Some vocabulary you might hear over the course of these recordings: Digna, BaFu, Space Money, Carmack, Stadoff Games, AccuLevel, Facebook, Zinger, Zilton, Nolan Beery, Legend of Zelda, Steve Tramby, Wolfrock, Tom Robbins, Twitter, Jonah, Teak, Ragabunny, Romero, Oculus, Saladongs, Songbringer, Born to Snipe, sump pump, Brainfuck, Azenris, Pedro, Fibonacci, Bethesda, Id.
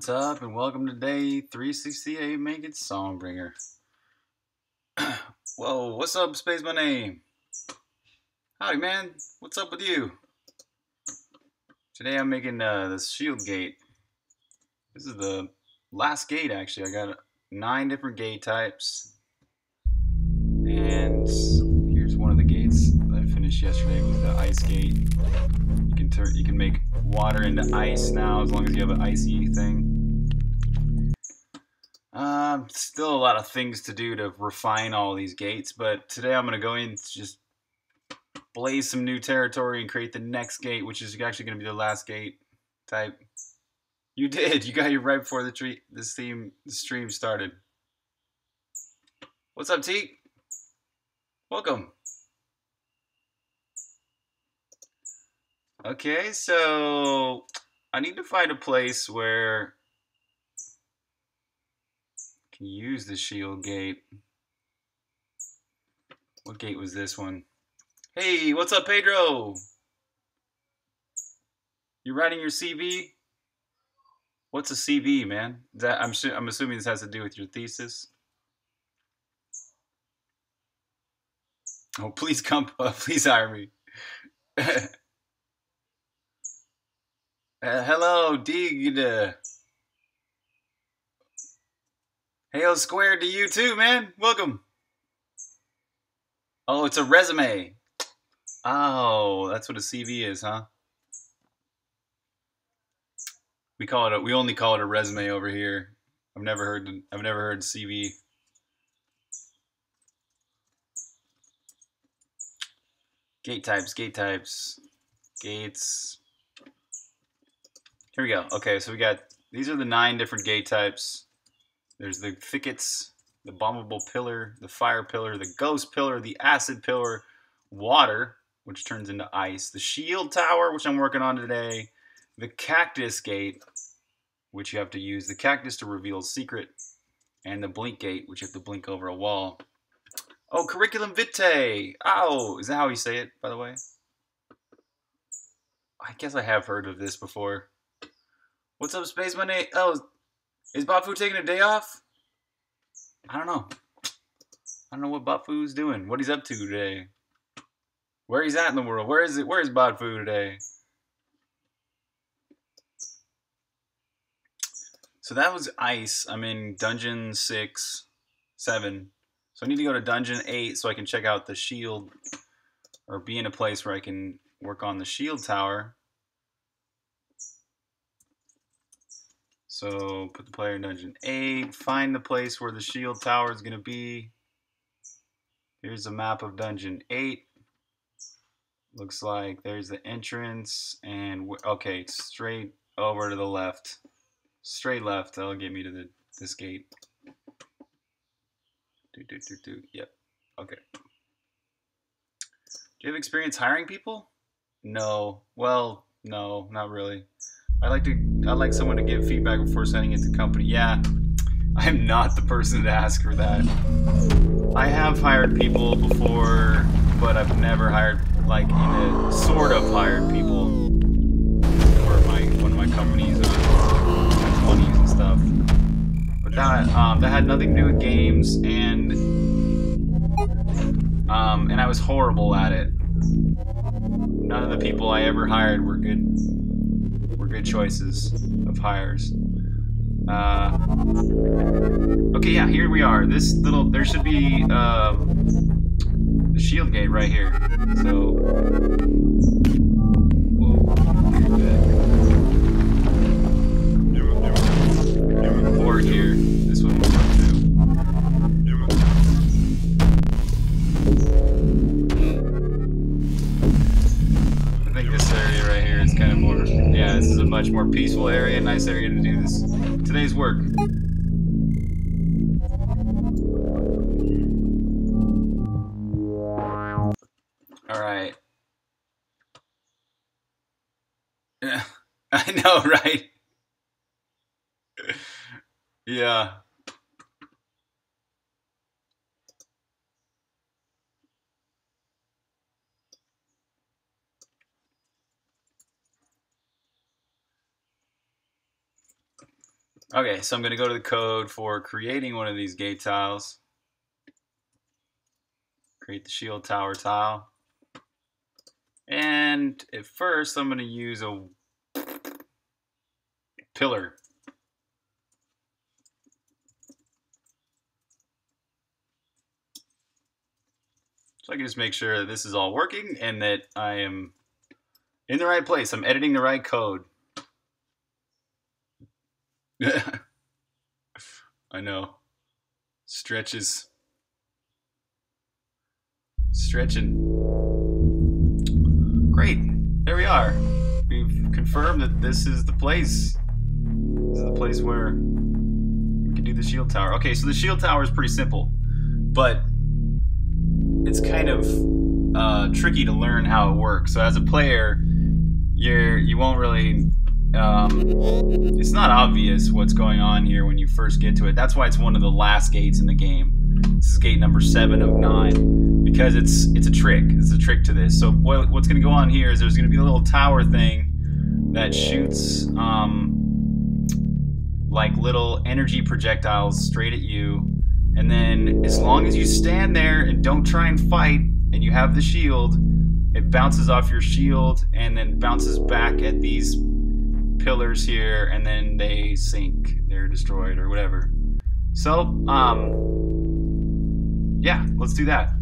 What's up and welcome to day 368, make it Songbringer. Whoa, what's up Space Money? Howdy man, what's up with you? Today I'm making the shield gate. This is the last gate actually. I got 9 different gate types. And here's one of the gates that I finished yesterday with the ice gate. You can make water into ice now, as long as you have an icy thing. Still a lot of things to do to refine all these gates, but today I'm going to go in and just blaze some new territory and create the next gate, which is actually going to be the last gate type. You did! You got here right before the stream started. What's up, Teak? Welcome! Okay, so I need to find a place where I can use the shield gate. What gate was this one? Hey, what's up, Pedro? You writing your CV? What's a CV, man? That, I'm assuming this has to do with your thesis. Oh, please come, please hire me. Hello, Digna. Hail Square to you too, man. Welcome. Oh, it's a resume. Oh, that's what a CV is, huh? We call it. We only call it a resume over here. I've never heard CV. Gate types. Gate types. Gates. Here we go. Okay, so we got, these are the 9 different gate types. There's the thickets, the bombable pillar, the fire pillar, the ghost pillar, the acid pillar, water, which turns into ice, the shield tower, which I'm working on today, the cactus gate, which you have to use the cactus to reveal a secret, and the blink gate, which you have to blink over a wall. Oh, curriculum vitae! Oh, is that how you say it, by the way? I guess I have heard of this before. What's up, Space Money? Oh, is BaFu taking a day off? I don't know. I don't know what BaFu's doing, what he's up to today. Where he's at in the world. Where is it? Where is BaFu today? So that was ice. I'm in Dungeon 6, 7. So I need to go to Dungeon 8 so I can check out the shield, or be in a place where I can work on the shield tower. So put the player in Dungeon 8, find the place where the shield tower is going to be. Here's a map of Dungeon 8. Looks like there's the entrance, and okay, straight over to the left. Straight left, that'll get me to this gate. Yep, okay. Do you have experience hiring people? No, well, no, not really. I like someone to give feedback before sending it to company. Yeah, I'm not the person to ask for that. I have hired people before, but I've never hired, like, sort of hired people for one of my companies or companies and stuff. But that had nothing to do with games, and I was horrible at it. None of the people I ever hired were good choices of hires. Okay, yeah, here we are. There should be the shield gate right here. So, whoa. Or here. This one was up too. I think this area right here is kind of more. Yeah, this is a much more peaceful area, nice area to do this today's work. All right. I know, right? Yeah. Okay, so I'm going to go to the code for creating one of these gate tiles. Create the shield tower tile. And at first, I'm going to use a pillar. So I can just make sure that this is all working and that I am in the right place. I'm editing the right code. I know. Stretches. Stretching. Great. There we are. We've confirmed that this is the place. This is the place where we can do the shield tower. Okay, so the shield tower is pretty simple, but it's kind of tricky to learn how it works. So as a player, you won't really... it's not obvious what's going on here when you first get to it. That's why it's one of the last gates in the game. This is gate number 7 of 9 because it's a trick. It's a trick to this. So what's going to go on here is there's going to be a little tower thing that shoots like little energy projectiles straight at you. And then as long as you stand there and don't try and fight and you have the shield, it bounces off your shield and then bounces back at these pillars here, and then they sink, they're destroyed or whatever. So yeah, let's do that.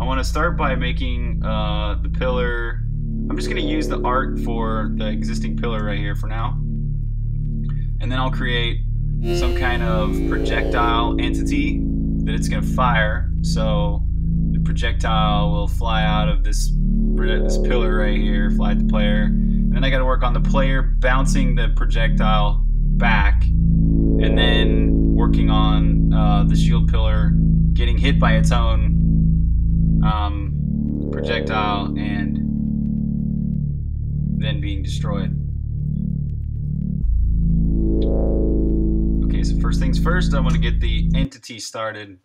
I want to start by making the pillar. I'm just going to use the art for the existing pillar right here for now, and then I'll create some kind of projectile entity that it's going to fire. So the projectile will fly out of this pillar right here, fly at the player. Then I got to work on the player bouncing the projectile back, and then working on the shield pillar getting hit by its own projectile and then being destroyed. Okay, so first things first, I want to get the entity started.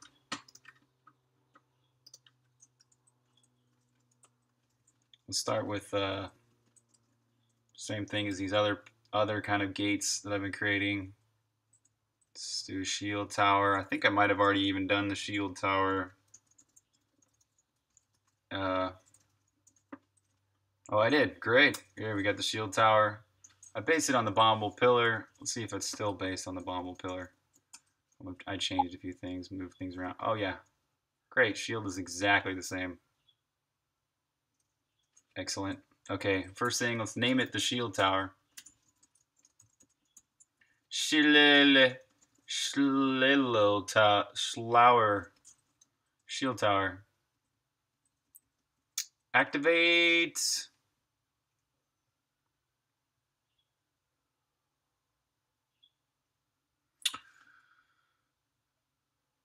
Let's start with same thing as these other kind of gates that I've been creating. Let's do shield tower. I think I might have already even done the shield tower. Oh, I did. Great. Here we got the shield tower. I based it on the Bomble pillar. Let's see if it's still based on the Bomble pillar. I changed a few things, moved things around. Oh yeah. Great. Shield is exactly the same. Excellent. Okay, first thing, let's name it the shield tower. Shield tower. Activate.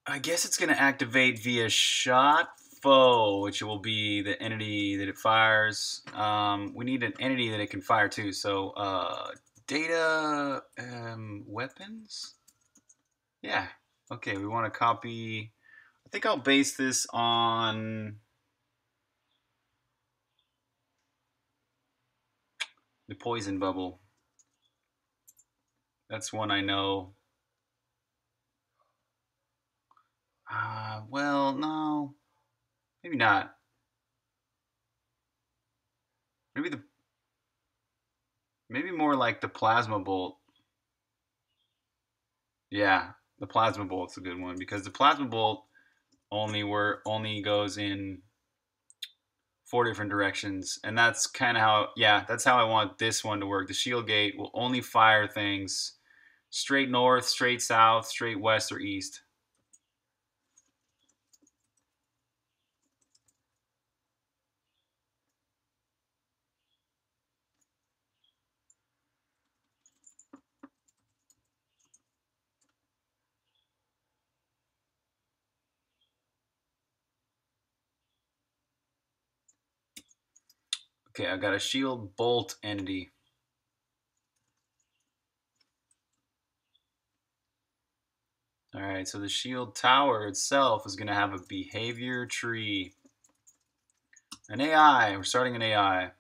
I guess it's going to activate via shot, which will be the entity that it fires. We need an entity that it can fire too. So data weapons. Yeah. Okay. We want to copy. I think I'll base this on the poison bubble. That's one I know. Well, no. Maybe not. Maybe more like the plasma bolt. Yeah, the plasma bolt's a good one because the plasma bolt only goes in 4 different directions, and that's kind of how. Yeah, that's how I want this one to work. The shield gate will only fire things straight north, straight south, straight west, or east. Okay, I've got a shield bolt entity. All right, so the shield tower itself is going to have a behavior tree. An AI, we're starting an AI.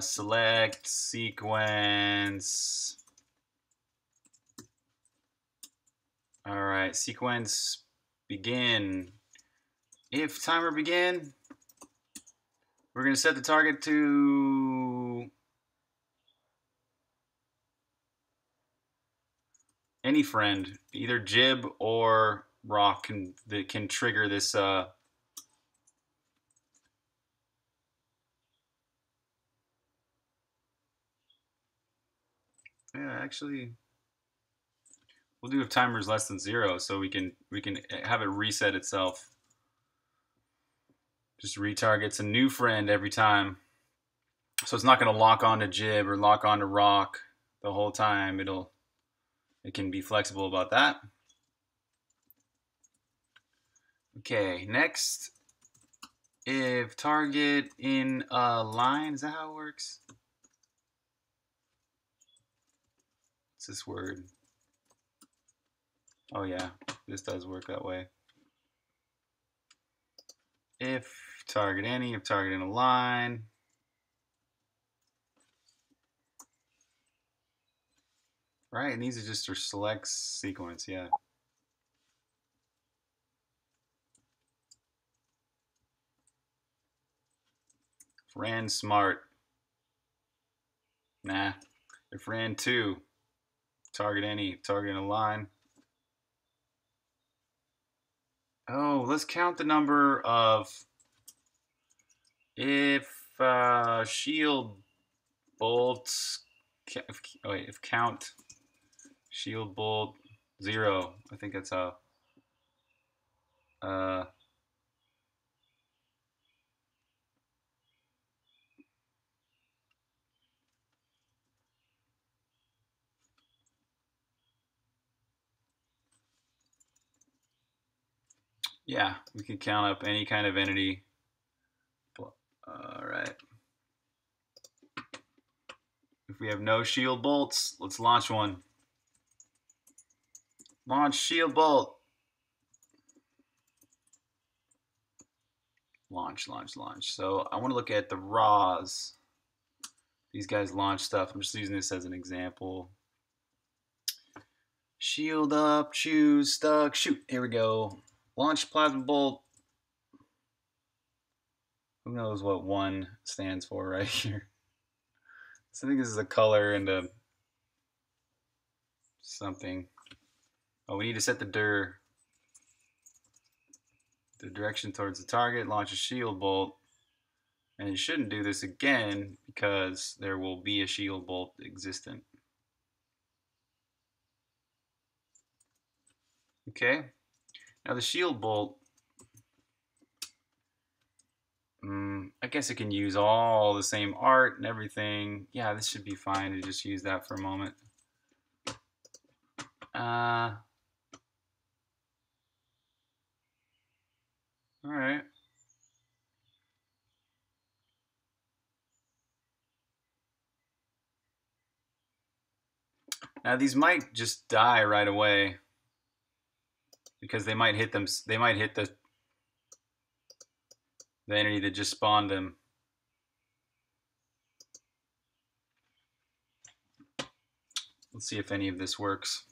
Select sequence All right, sequence begin. If timer begin, we're going to set the target to any friend. Either Jib or Rock can trigger this. Yeah, actually, we'll do if timer is less than 0, so we can have it reset itself. Just retargets a new friend every time, so it's not going to lock onto Jib or lock onto Rock the whole time. It can be flexible about that. Okay, next, if target in a line, is that how it works? What's this word? Oh yeah, this does work that way. If target any, if target in a line. Right, and these are just your select sequence, yeah. Friend smart. Nah. If friend 2, target any, target in a line. Oh, let's count the number of if shield bolts. Oh, wait, if count shield bolt 0. I think that's how. Yeah, we can count up any kind of entity. All right. If we have no shield bolts, let's launch one. Launch shield bolt. Launch, launch, launch. So I want to look at the raws. These guys launch stuff. I'm just using this as an example. Shield up, choose, stuck, shoot. Here we go. Launch plasma bolt. Who knows what 1 stands for right here? So I think this is a color and a something. Oh, we need to set the dir. The direction towards the target. Launch a shield bolt. And it shouldn't do this again because there will be a shield bolt existent. Okay. Now the shield bolt, I guess it can use all the same art and everything. Yeah, this should be fine to just use that for a moment. All right. Now these might just die right away, because they might hit them. They might hit the entity that just spawned them. Let's see if any of this works.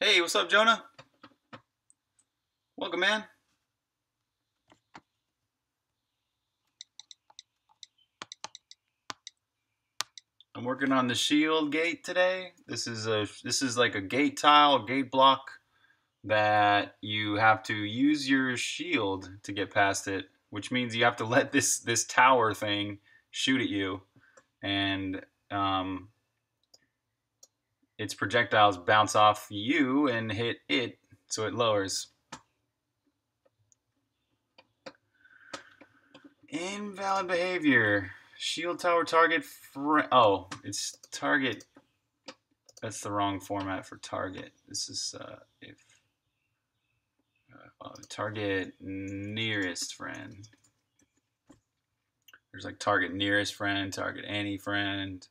Hey, what's up, Jonah? Welcome, man. I'm working on the shield gate today. This is like a gate tile, gate block that you have to use your shield to get past it, which means you have to let this tower thing shoot at you, and its projectiles bounce off you and hit it, so it lowers. Invalid behavior. Shield tower target. Oh, it's target. That's the wrong format for target. This is if target nearest friend. There's like target nearest friend, target any friend.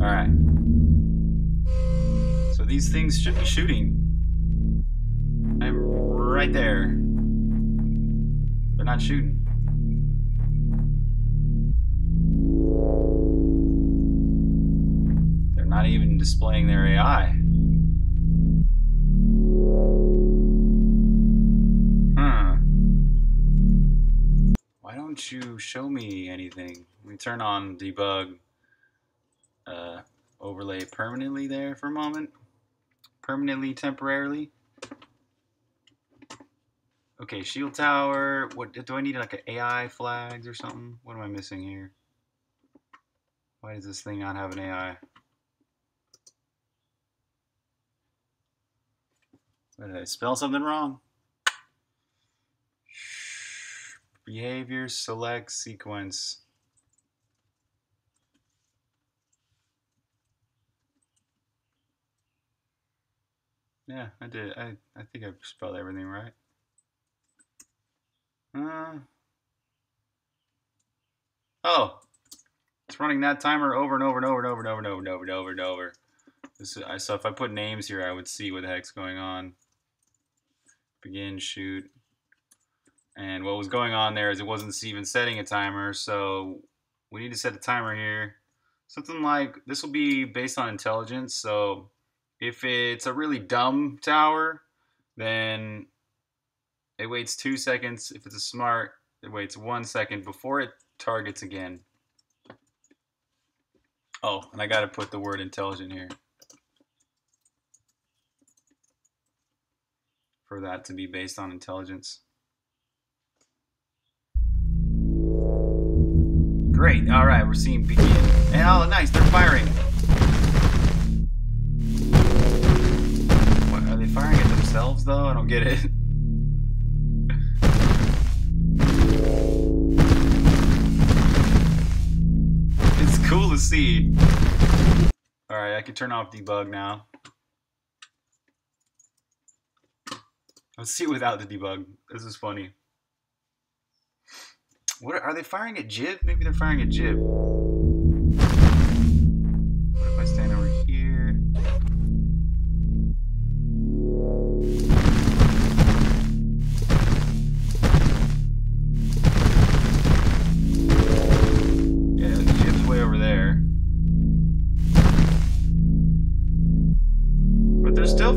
All right. So these things should be shooting. right there. They're not shooting. They're not even displaying their AI. Why don't you show me anything? Let me turn on debug overlay permanently there for a moment. Permanently, temporarily. Okay, shield tower. What do I need, like an AI flags or something? What am I missing here? Why does this thing not have an AI? What, did I spell something wrong? Behavior, select, sequence. Yeah, I did. I think I spelled everything right. Oh, it's running that timer over and over and over and over and over and over and over and over and over. This is, so if I put names here, I would see what the heck's going on. Begin, shoot. And what was going on there is it wasn't even setting a timer, so we need to set a timer here. Something like, this will be based on intelligence, so if it's a really dumb tower, then it waits 2 seconds. If it's a smart, it waits 1 second before it targets again. Oh, and I gotta put the word intelligent here for that to be based on intelligence. Great, all right, we're seeing begin. And oh, nice, they're firing. What, are they firing at themselves though? I don't get it. Cool to see. All right, I can turn off debug now. Let's see without the debug. This is funny. What are they firing at? Jib? Maybe they're firing at Jib. What if I stand over here?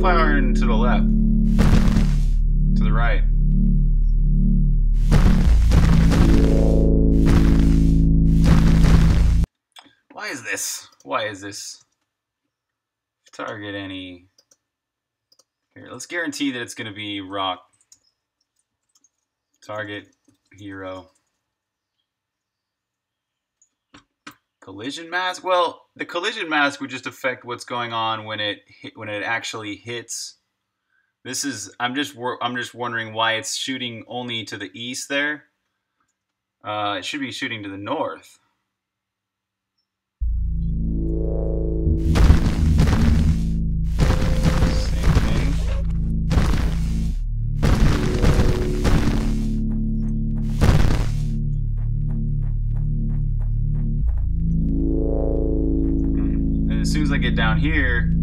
Firing to the left, to the right. Why is this? Why is this? Target any. Here, let's guarantee that it's going to be rock. Target hero. Collision mask? Well, the collision mask would just affect what's going on when it actually hits. This is I'm just wondering why it's shooting only to the east there. It should be shooting to the north. Same thing. As soon as I get down here,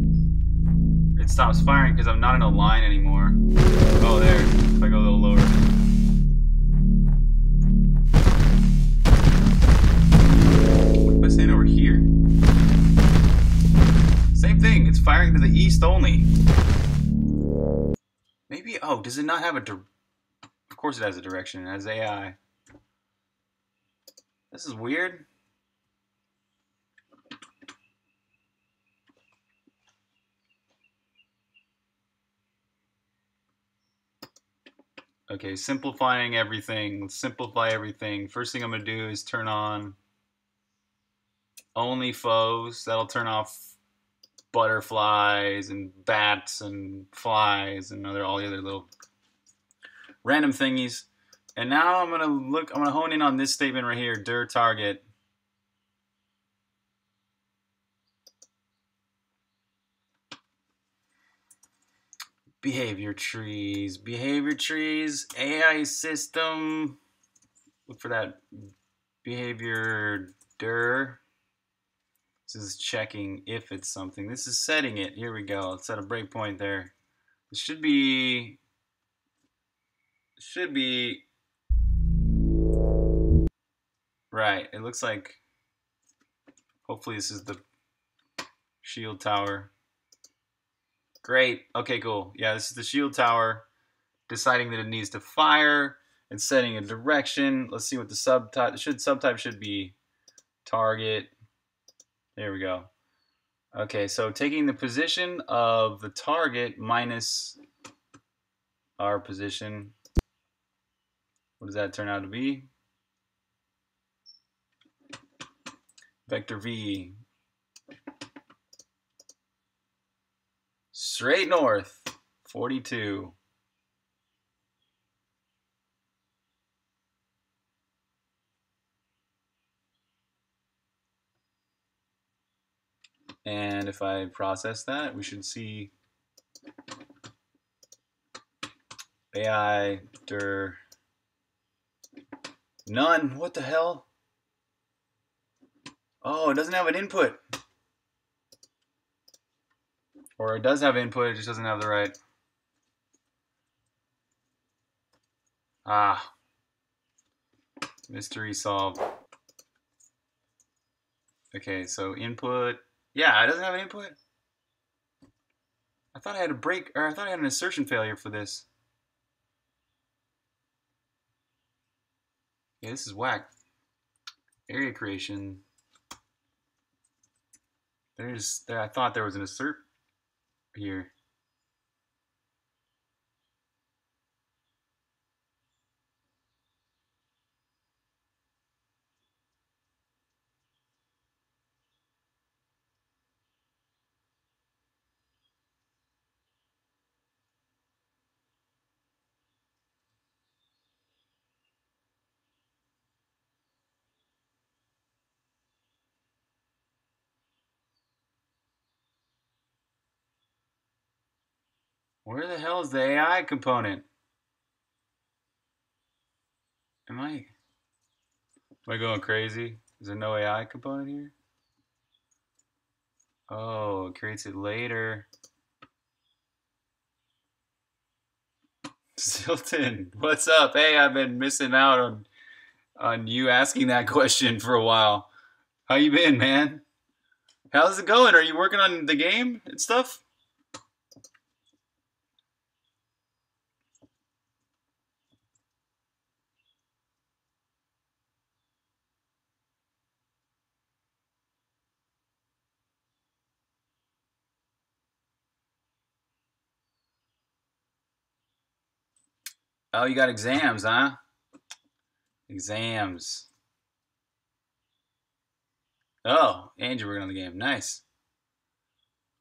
it stops firing because I'm not in a line anymore. Oh, there. If I go a little lower. What if I stand over here? Same thing. It's firing to the east only. Maybe. Oh, does it not have a direction? Of course it has a direction. It has AI. This is weird. Okay, simplifying everything. Let's simplify everything. First thing I'm going to do is turn on only foes. That'll turn off butterflies and bats and flies and all the other little random thingies. And now I'm going to look, I'm going to hone in on this statement right here, dir target. Behavior trees, AI system. Look for that behavior dir. This is checking if it's something. This is setting it. Here we go. Let's set a breakpoint there. It should be should be right. It looks like hopefully this is the shield tower. Great. Okay, cool. Yeah, this is the shield tower deciding that it needs to fire and setting a direction. Let's see what the subtype should be. Target. There we go. Okay, so taking the position of the target minus our position. What does that turn out to be? Vector V. Straight north, 42. And if I process that, we should see AI dir none. What the hell? Oh, it doesn't have an input. Or it does have input, it just doesn't have the right. Ah. Mystery solved. Okay, so input. Yeah, it doesn't have an input. I thought I had a break, or I thought I had an assertion failure for this. Yeah, this is whack. Area creation. There I thought there was an assert here. Where the hell is the AI component? Am I going crazy? Is there no AI component here? Oh, it creates it later. Zilton, what's up? Hey, I've been missing out on you asking that question for a while. How you been, man? How's it going? Are you working on the game and stuff? Oh, you got exams, huh? Exams. Oh, and you're working on the game. Nice.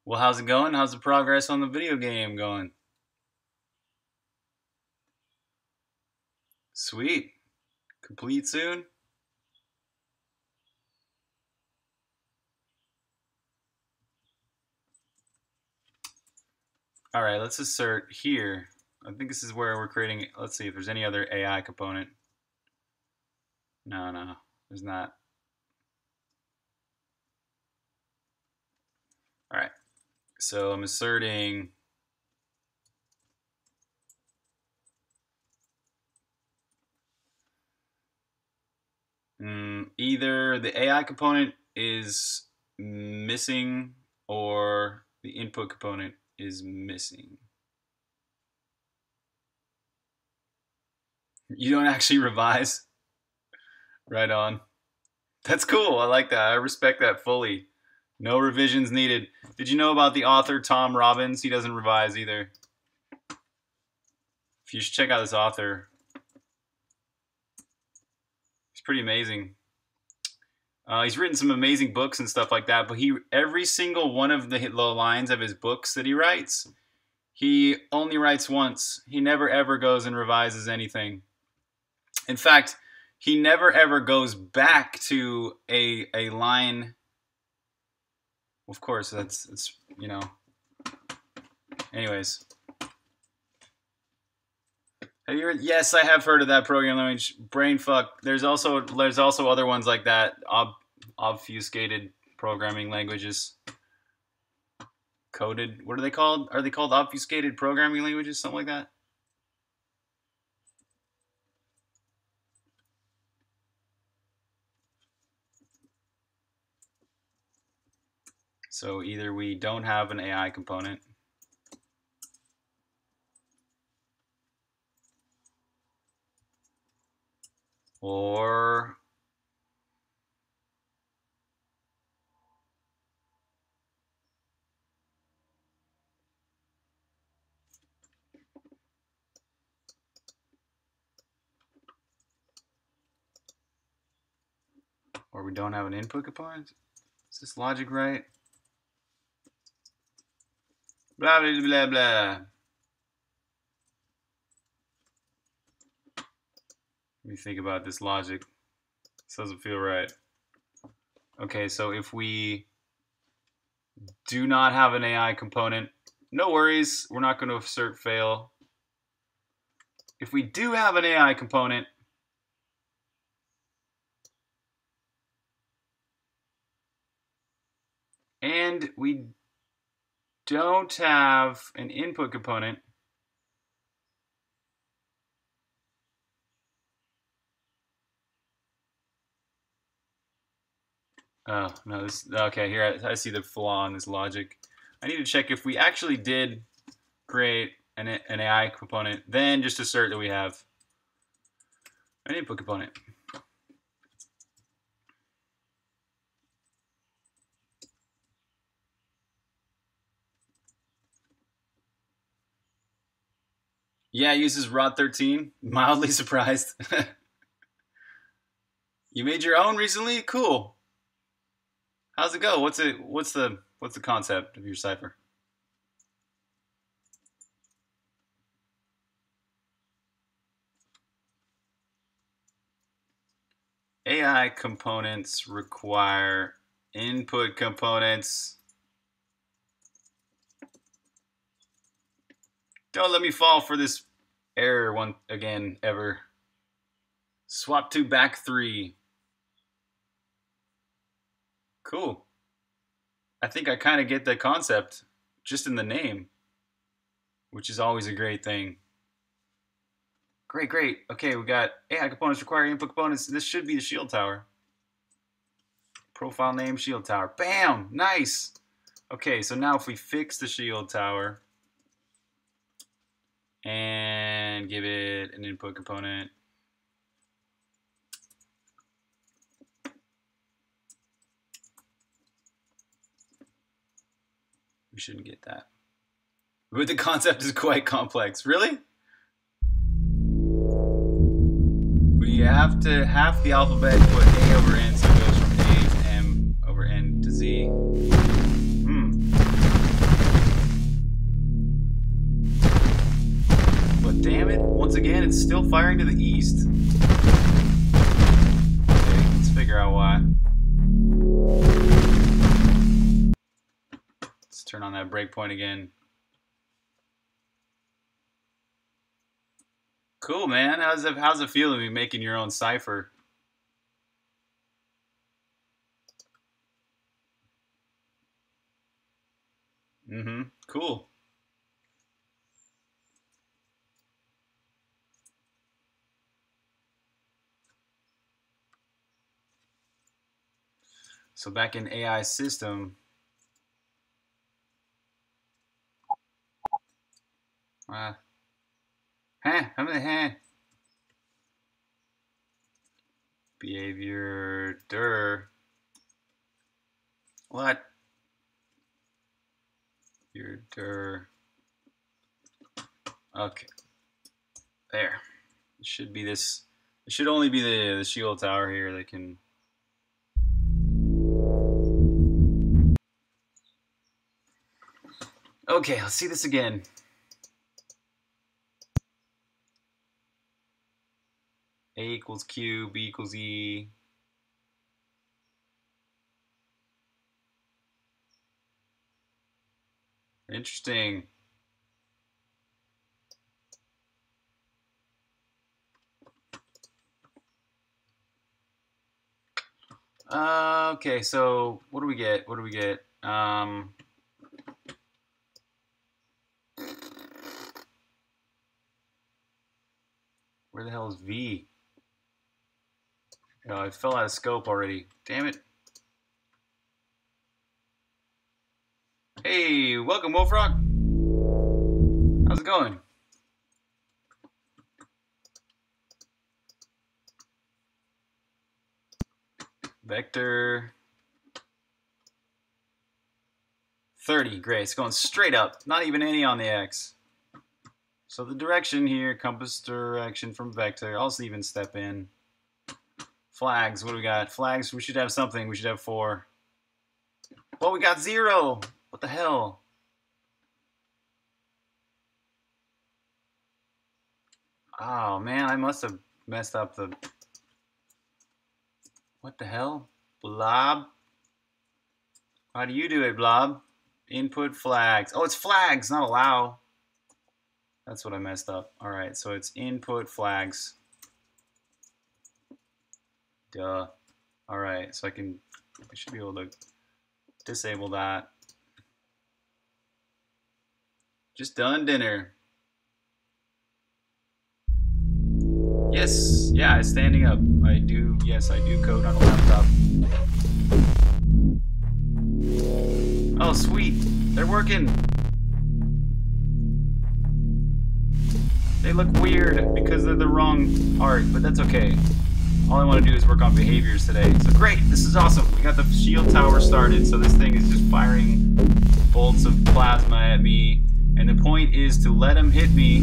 Well, how's it going? How's the progress on the video game going? Sweet. Complete soon? All right, let's assert here. I think this is where we're creating, let's see if there's any other AI component. No, there's not. All right, so I'm asserting either the AI component is missing or the input component is missing. You don't actually revise? Right on. That's cool. I like that. I respect that fully. No revisions needed. Did you know about the author Tom Robbins? He doesn't revise either. If you should check out this author. He's pretty amazing. He's written some amazing books and stuff like that, but every single one of the lines of his books that he writes, he only writes once. He never ever goes and revises anything. In fact, he never ever goes back to a line. Of course, that's you know. Anyways. Have you heard? Yes, I have heard of that programming language. Brainfuck. There's also other ones like that. Obfuscated programming languages. Coded. What are they called? Are they called obfuscated programming languages? Something like that. So either we don't have an AI component, or we don't have an input component? Is this logic right? Blah, blah, blah, blah. Let me think about this logic. This doesn't feel right. Okay, so if we do not have an AI component, no worries, we're not going to assert fail. If we do have an AI component, and we don't have an input component, oh no, this, okay, here I see the flaw in this logic. I need to check if we actually did create an AI component, then just assert that we have an input component. Yeah, it uses Rod 13. Mildly surprised. You made your own recently? Cool. How's it go? What's it? What's the concept of your cipher? AI components require input components. Don't let me fall for this error one again, ever. Swap two, back three. Cool. I think I kind of get the concept just in the name, which is always a great thing. Great, great. Okay, we got AI components require input components. This should be the shield tower. Profile name, shield tower. Bam! Nice! Okay, so now if we fix the shield tower and give it an input component. We shouldn't get that. But the concept is quite complex. Really? We have to half the alphabet, put A over N, so it goes from A to M over N to Z. Damn it, once again, it's still firing to the east. Okay, let's figure out why. Let's turn on that breakpoint again. Cool, man. How's it feeling to be making your own cipher? Mm-hmm, cool. So back in AI system, behavior, what? Your okay, there. It should be this. It should only be the shield tower here that can. Okay, let's see this again. A equals Q, B equals E. Interesting. Okay, so what do we get? What do we get? Where the hell is V? Oh, I fell out of scope already. Damn it. Hey, welcome Wolfrock. How's it going? Vector 30, great, it's going straight up, not even any on the X. So the direction here, compass direction from vector, I'll even step in. Flags, what do we got? Flags, we should have something, we should have 4. Well, we got 0! What the hell? Oh man, I must have messed up the... What the hell? Blob? How do you do it, Blob? Input flags. Oh, it's flags, not allow. That's what I messed up. Alright, so it's input flags. Duh. Alright, so I should be able to disable that. Just done dinner. Yes, yeah, it's standing up. I do, yes, I do code on a laptop. Oh, sweet. They're working. They look weird because they're the wrong art, but that's okay. All I want to do is work on behaviors today. So great, this is awesome. We got the shield tower started, so this thing is just firing bolts of plasma at me. And the point is to let them hit me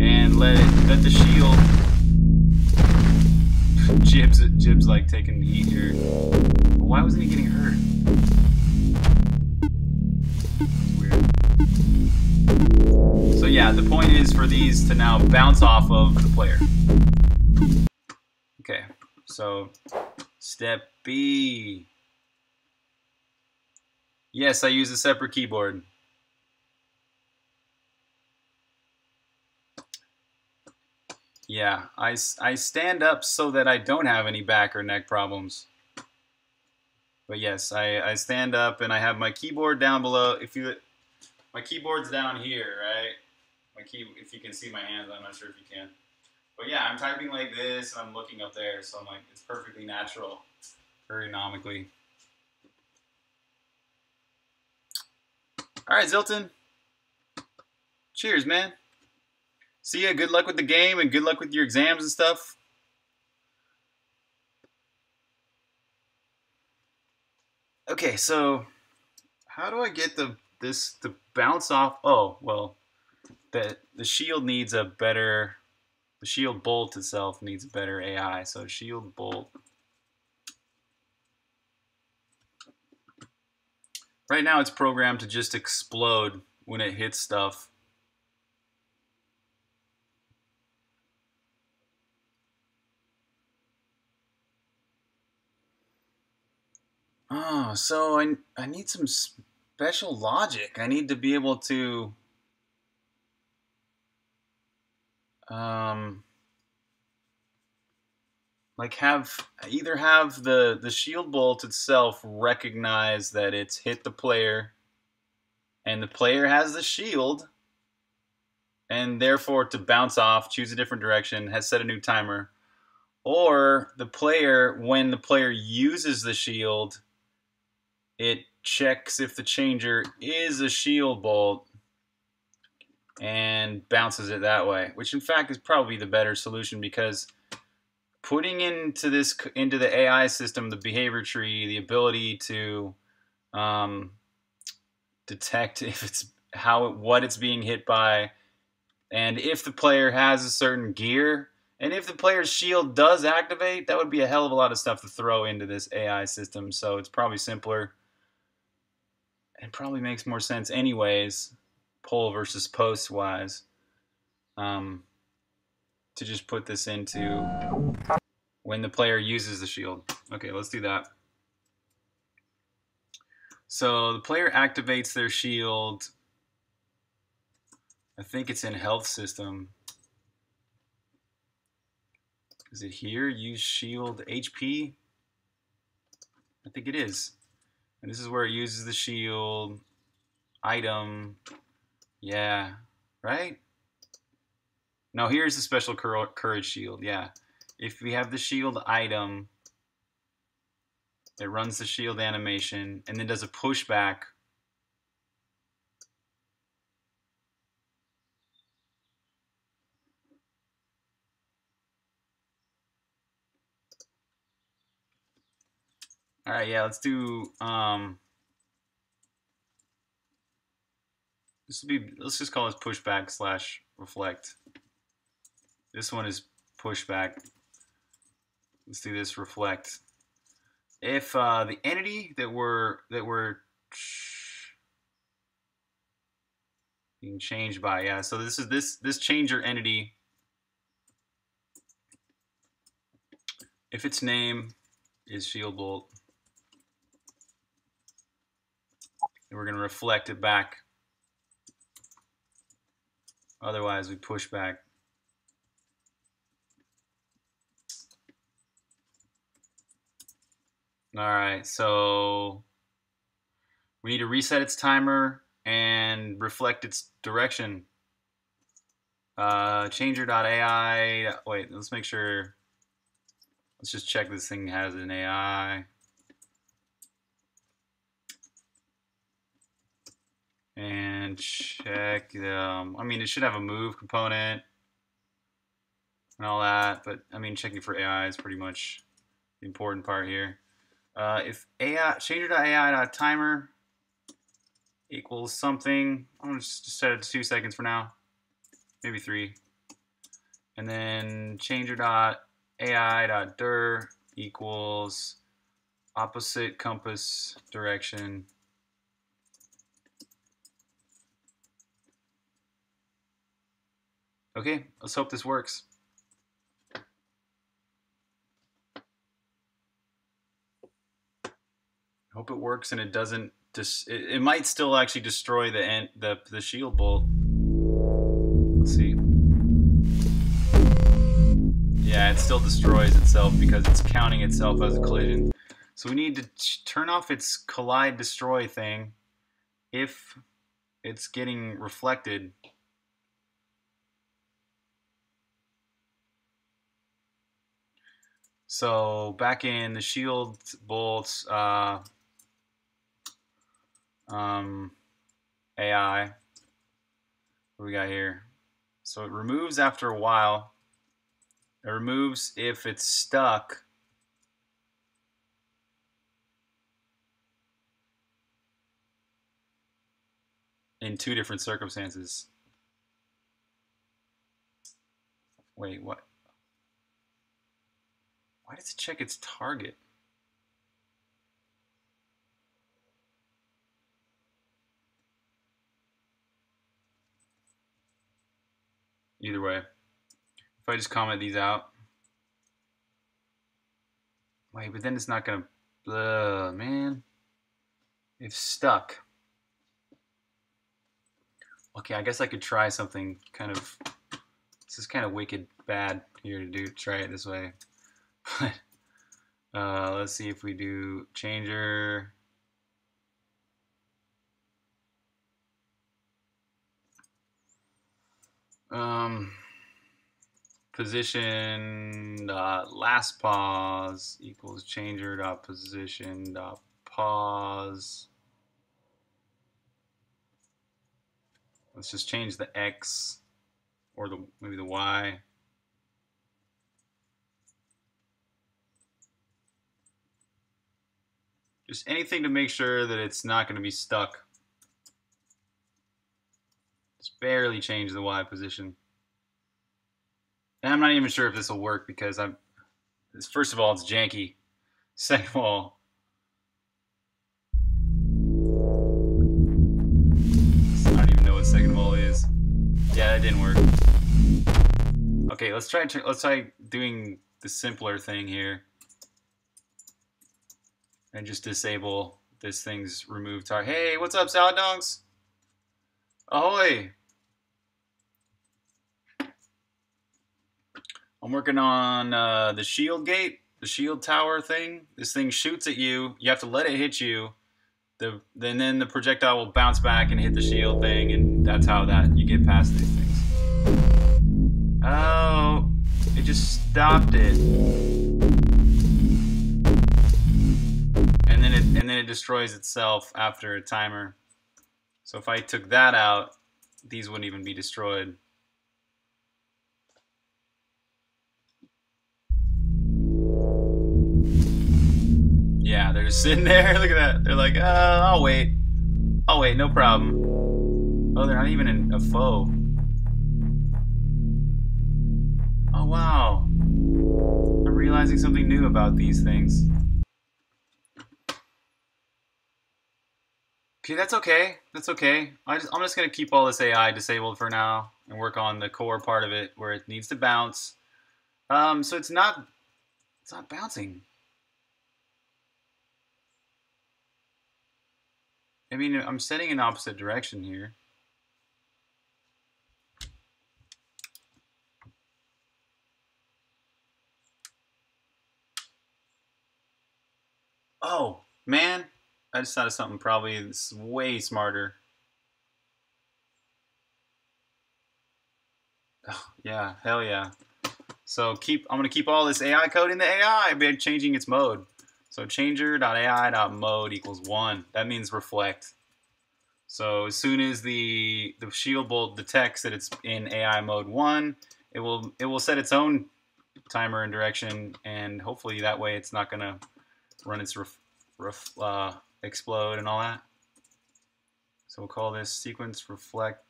and let the shield... Jib's like taking the heat here. But why wasn't he getting hurt? Weird. So yeah, the point is for these to now bounce off of the player. Okay, so step B. Yes, I use a separate keyboard. Yeah, I stand up so that I don't have any back or neck problems. But yes, I stand up and I have my keyboard down below. If you, my keyboard's down here, right? If you can see my hands, I'm not sure if you can. But yeah, I'm typing like this, and I'm looking up there, so I'm like, it's perfectly natural, ergonomically. All right, Zilton. Cheers, man. See ya, good luck with the game, and good luck with your exams and stuff. Okay, so, how do I get this to bounce off? Oh, well, the shield needs a better... The shield bolt itself needs better AI, so shield bolt. Right now it's programmed to just explode when it hits stuff. Oh, so I need some special logic. I need to be able to... like either have the shield bolt itself recognize that it's hit the player and the player has the shield and therefore to bounce off, choose a different direction, has set a new timer, or the player, when the player uses the shield, it checks if the changer is a shield bolt and bounces it that way, which in fact is probably the better solution, because putting into the AI system the behavior tree, the ability to detect if it's what it's being hit by, and if the player has a certain gear, and if the player's shield does activate, that would be a hell of a lot of stuff to throw into this AI system. So it's probably simpler and probably makes more sense anyways, poll versus post wise, to just put this into when the player uses the shield. Okay, let's do that. So the player activates their shield. I think it's in health system. Is it here? Use shield HP? I think it is. And this is where it uses the shield item. Yeah, right? Now here's the special courage shield, yeah. If we have the shield item, it runs the shield animation and then does a pushback All right, yeah, let's do. This will be. Let's just call this pushback slash reflect. This one is pushback. Let's do this reflect. If the entity that we're being changed by, yeah. So this is this changer entity. If its name is Shield Bolt, and we're going to reflect it back. Otherwise, we push back. All right, so we need to reset its timer and reflect its direction. Changer.ai. Wait, let's make sure. Let's just check this thing has an AI. And check them. I mean, it should have a move component and all that, but I mean, checking for AI is pretty much the important part here. If AI, changer.ai.timer equals something, I'm going to just set it to 2 seconds for now, maybe 3. And then changer.ai.dir equals opposite compass direction. Okay, let's hope this works. Hope it works, and it doesn't. It might still actually destroy the Shield Bolt. Let's see. Yeah, it still destroys itself because it's counting itself as a collision. So we need to turn off its collide destroy thing if it's getting reflected. So back in the Shield Bolt's AI, what we got here? So it removes after a while. It removes if it's stuck. In 2 different circumstances. Wait, what? Why does it check its target? Either way. If I just comment these out. Wait, but then it's not gonna, man. It's stuck. Okay, I guess I could try something kind of, this is kind of wicked bad here to do, try it this way. But let's see if we do changer. Position last pause equals changer dot position dot pause. Let's just change the X or the maybe the Y. Just anything to make sure that it's not going to be stuck. Just barely change the Y position. And I'm not even sure if this will work because I'm. First of all, it's janky. Second of all, I don't even know what second of all is. Yeah, that didn't work. Okay, let's try doing the simpler thing here, and just disable this thing's remove target. Hey, what's up, Saladongs? Ahoy! I'm working on the shield gate, the shield tower thing. This thing shoots at you. You have to let it hit you. Then the projectile will bounce back and hit the shield thing, and that's how you get past these things. Oh, it just stopped it. And then it destroys itself after a timer. So if I took that out, these wouldn't even be destroyed. Yeah, they're just sitting there. Look at that. They're like, I'll wait. I'll wait, no problem. Oh, they're not even in a foe. Oh, wow. I'm realizing something new about these things. Okay, that's okay. That's okay. I'm just going to keep all this AI disabled for now and work on the core part of it where it needs to bounce. So it's not bouncing. I mean, I'm setting in opposite direction here. Oh, man. I just thought of something probably that's way smarter. Oh, yeah, hell yeah. So I'm going to keep all this AI code in the AI by changing its mode. So changer.ai.mode equals 1. That means reflect. So as soon as the shield bolt detects that it's in AI mode 1, it will set its own timer and direction, and hopefully that way it's not going to run its explode and all that. So we'll call this sequence reflect.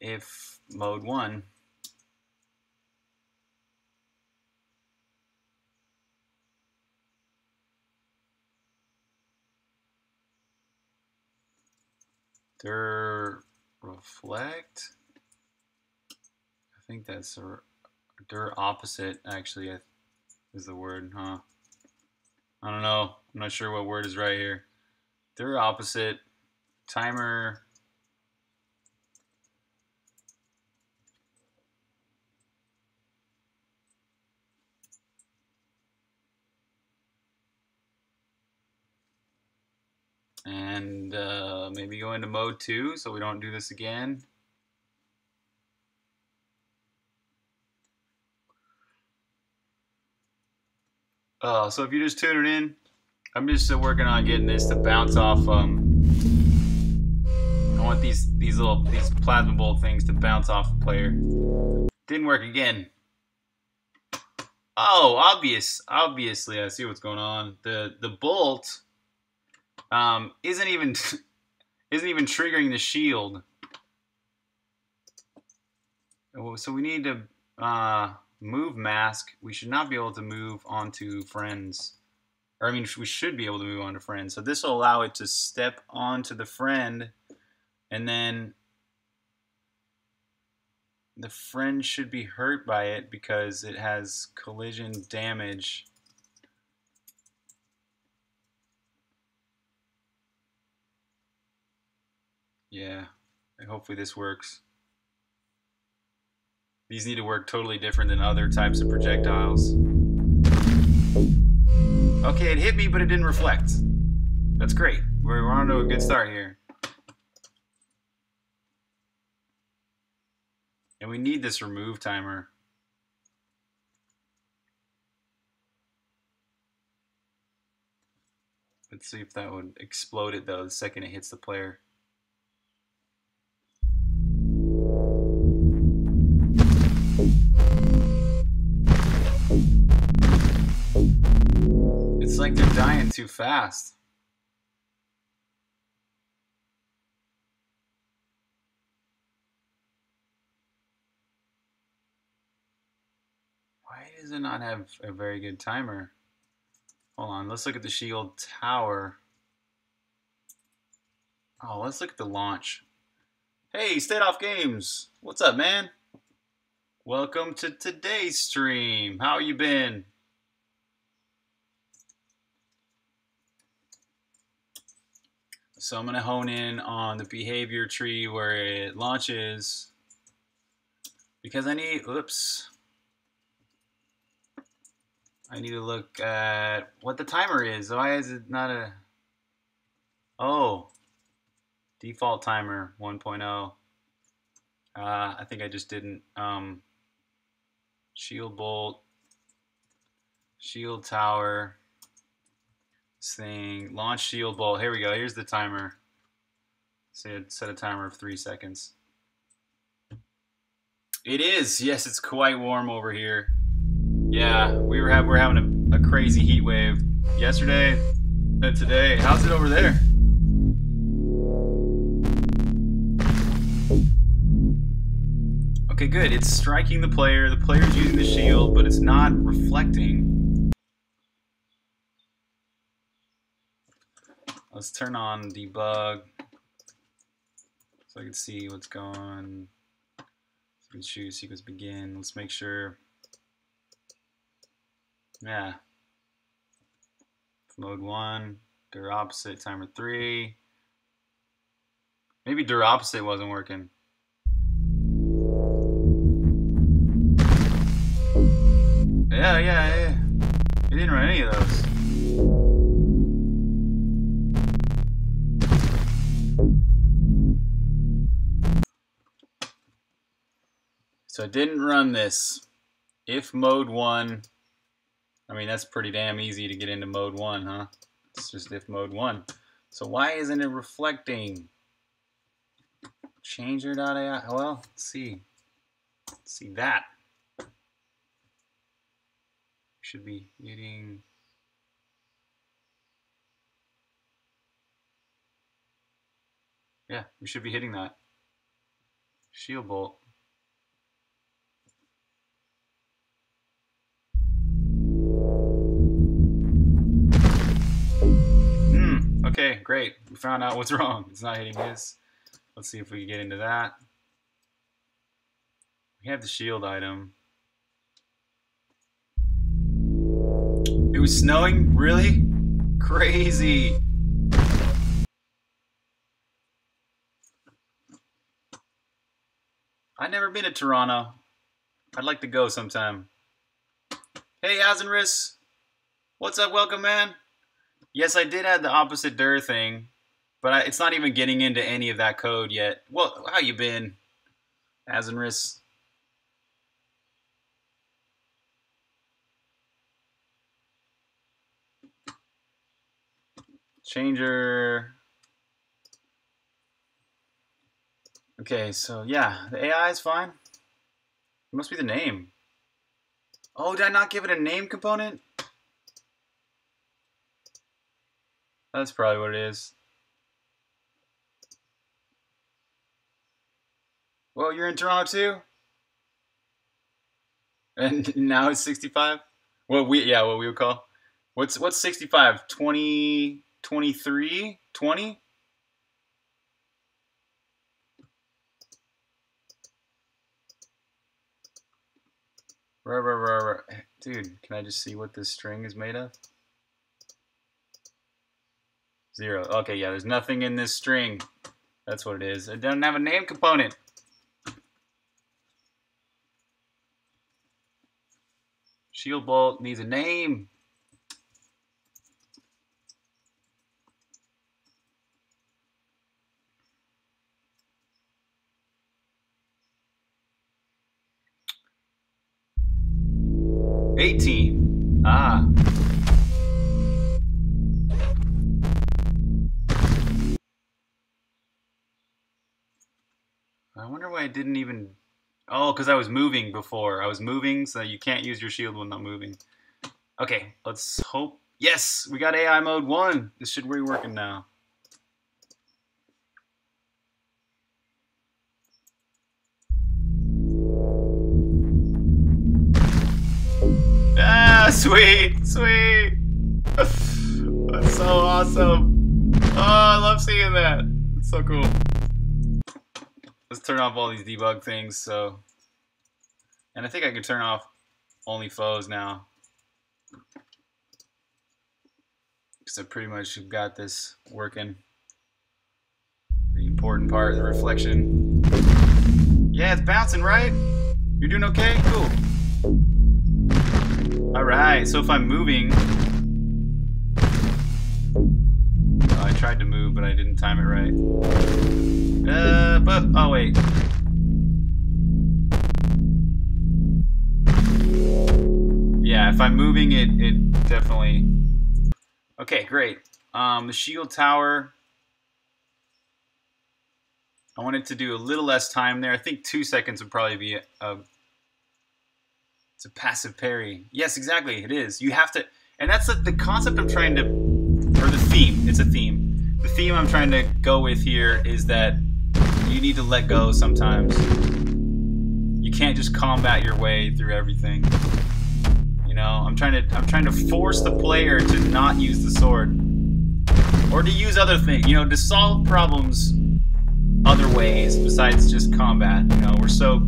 If mode 1. Reflect. I think that's opposite, actually, is the word, huh? I don't know. I'm not sure what word is right here. Opposite timer. And maybe go into mode 2 so we don't do this again. So if you're just tuning in, I'm just still working on getting this to bounce off. I want these plasma bolt things to bounce off the player. Didn't work again. Oh, obviously I see what's going on. The bolt isn't even triggering the shield. So we need to move mask. We should not be able to move onto friends, or I mean, we should be able to move onto friends. So this will allow it to step onto the friend, and then the friend should be hurt by it because it has collision damage. Yeah, and hopefully this works. These need to work totally different than other types of projectiles. Okay, it hit me, but it didn't reflect. That's great. We're on to a good start here. And we need this remove timer. Let's see if that would explode it, though, the second it hits the player. It's like they're dying too fast. Why does it not have a very good timer? Hold on, let's look at the shield tower. Oh, let's look at the launch. Hey, Stadoff Games! What's up, man? Welcome to today's stream. How you been? So I'm going to hone in on the behavior tree where it launches, because I need, oops, I need to look at what the timer is. Why is it not a, oh, default timer 1.0. I think I just didn't, shield bolt, shield tower, this thing, launch shield bolt, here we go, here's the timer. So set a timer of 3 seconds. It is. Yes, it's quite warm over here. Yeah, we're having a crazy heat wave yesterday, but today. How's it over there? Okay, good. It's striking the player. The player's using the shield, but it's not reflecting. Let's turn on debug so I can see what's going on. So we can choose sequence begin. Let's make sure. Yeah. Mode 1, dir opposite, timer 3. Maybe dir opposite wasn't working. Yeah. It didn't run any of those. So it didn't run this. If mode 1... I mean, that's pretty damn easy to get into mode 1, huh? It's just if mode 1. So why isn't it reflecting? Changer.ai. Well, let's see. Let's see that. Should be hitting... Yeah, we should be hitting that. Shield bolt. Okay, great. We found out what's wrong. It's not hitting his. Let's see if we can get into that. We have the shield item. It was snowing? Really? Crazy. I've never been to Toronto. I'd like to go sometime. Hey, Azenris. What's up? Welcome, man. Yes, I did add the opposite dir thing, but it's not even getting into any of that code yet. Well, how you been, Azenris? Changer. Okay, so yeah, the AI is fine. It must be the name. Oh, did I not give it a name component? That's probably what it is. Well, you're in Toronto too? And now it's 65? What we would call. What's 65? 20, 23, 20? Dude, can I just see what this string is made of? 0. Okay, yeah, there's nothing in this string. That's what it is. It doesn't have a name component. Shield bolt needs a name. Ah. I wonder why I didn't even... Oh, because I was moving before. I was moving, so you can't use your shield when not moving. Okay, let's hope... Yes! We got AI mode 1! This should be working now. Ah, sweet! Sweet! That's so awesome! Oh, I love seeing that! It's so cool. Let's turn off all these debug things, so... And I think I can turn off only foes now. Because I pretty much have got this working. The important part, the reflection. Yeah, it's bouncing, right? You're doing okay? Cool. Alright, so if I'm moving... Oh, I tried to move, but I didn't time it right. But, oh wait. Yeah, if I'm moving it definitely... Okay, great. The shield tower... I wanted to do a little less time there. I think 2 seconds would probably be it's a passive parry. Yes, exactly, it is. You have to, and that's the concept I'm trying to, or the theme, it's a theme. The theme I'm trying to go with here is that you need to let go sometimes. You can't just combat your way through everything. You know, I'm trying to force the player to not use the sword. Or to use other things, you know, to solve problems other ways besides just combat. You know, we're so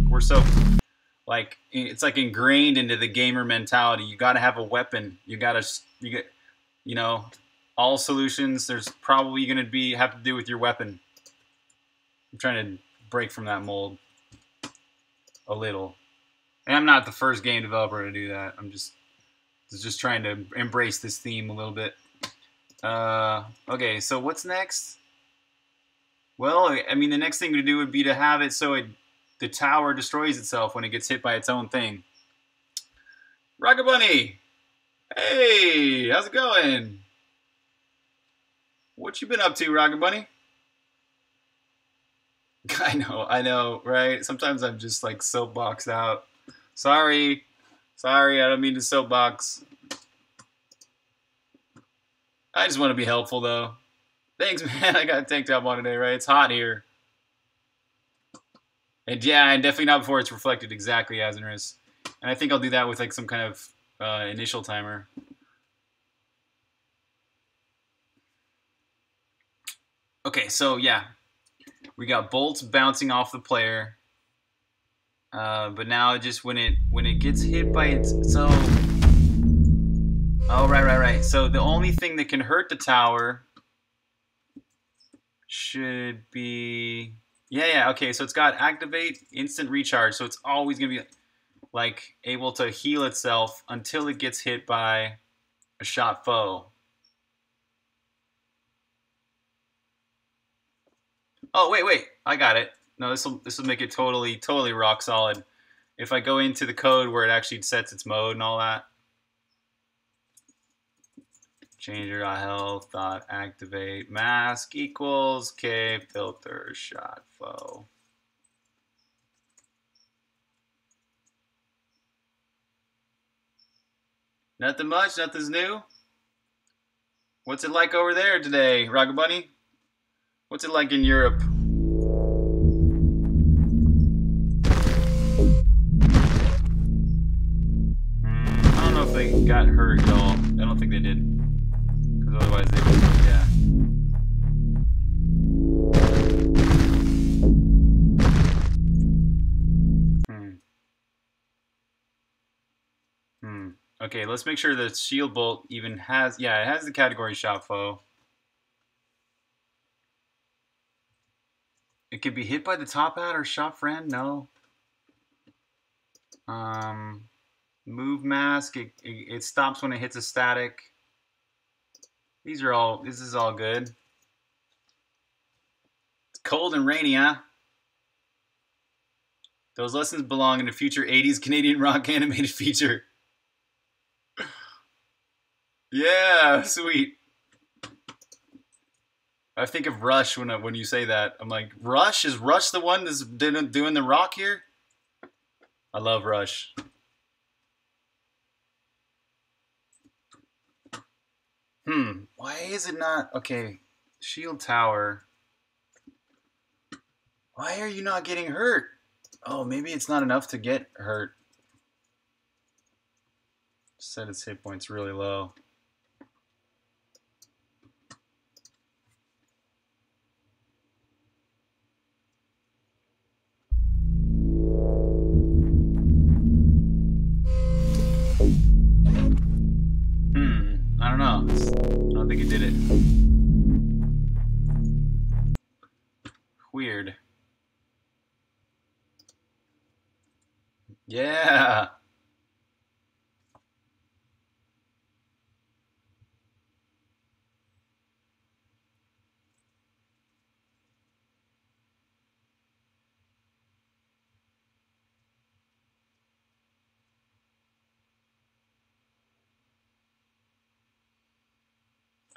like, it's like ingrained into the gamer mentality. You got to have a weapon. You know, all solutions. There's probably going to be have to do with your weapon. I'm trying to break from that mold a little, and I'm not the first game developer to do that. I'm just trying to embrace this theme a little bit. Okay, so what's next? Well, I mean, the next thing to do would be to have it so the tower destroys itself when it gets hit by its own thing. Ragabunny! Hey! How's it going? What you been up to, Ragabunny? I know, right? Sometimes I'm just, like, soapboxed out. Sorry, I don't mean to soapbox. I just want to be helpful, though. Thanks, man. I got a tank top on today, right? It's hot here. And yeah, and definitely not before it's reflected. Exactly, Azenris. And I think I'll do that with like some kind of initial timer. Okay, so yeah. We got bolts bouncing off the player. But now just when it gets hit by its own... Oh, right. So the only thing that can hurt the tower should be... Yeah, okay. So it's got activate, instant recharge. So it's always going to be like able to heal itself until it gets hit by a shot foe. Oh, wait. I got it. No, this will make it totally rock solid. If I go into the code where it actually sets its mode and all that. Changer.health dot activate mask equals K filter shot foe. Nothing much, nothing's new. What's it like over there today, Ragabunny? What's it like in Europe? I don't know if they got hurt at all. I don't think they did. Otherwise they would, yeah. Okay, let's make sure the shield bolt even has, yeah, it has the category shot foe. It could be hit by the top hat or shot friend, no. Move mask, it stops when it hits a static. This is all good. It's cold and rainy, huh? Those lessons belong in a future 80s Canadian rock animated feature. Yeah, sweet. I think of Rush when you say that. I'm like, Rush? Is Rush the one that's doing the rock here? I love Rush. Why is it not? Okay, shield tower. Why are you not getting hurt? Oh, maybe it's not enough to get hurt. Set its hit points really low. I don't know. I don't think it did it. Weird. Yeah.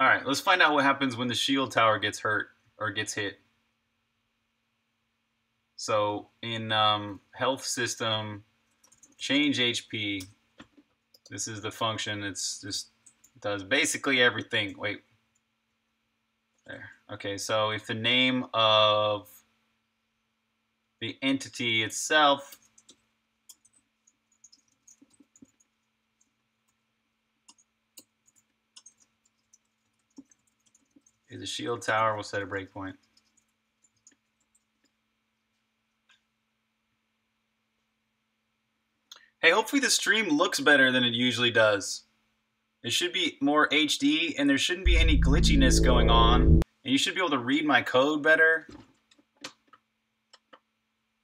All right, let's find out what happens when the shield tower gets hit. So in health system, change HP. This is the function. It's just does basically everything. Wait. There. Okay, so if the name of the entity itself is a shield tower, we'll set a breakpoint. Hey, hopefully the stream looks better than it usually does. It should be more HD, and there shouldn't be any glitchiness going on. And you should be able to read my code better.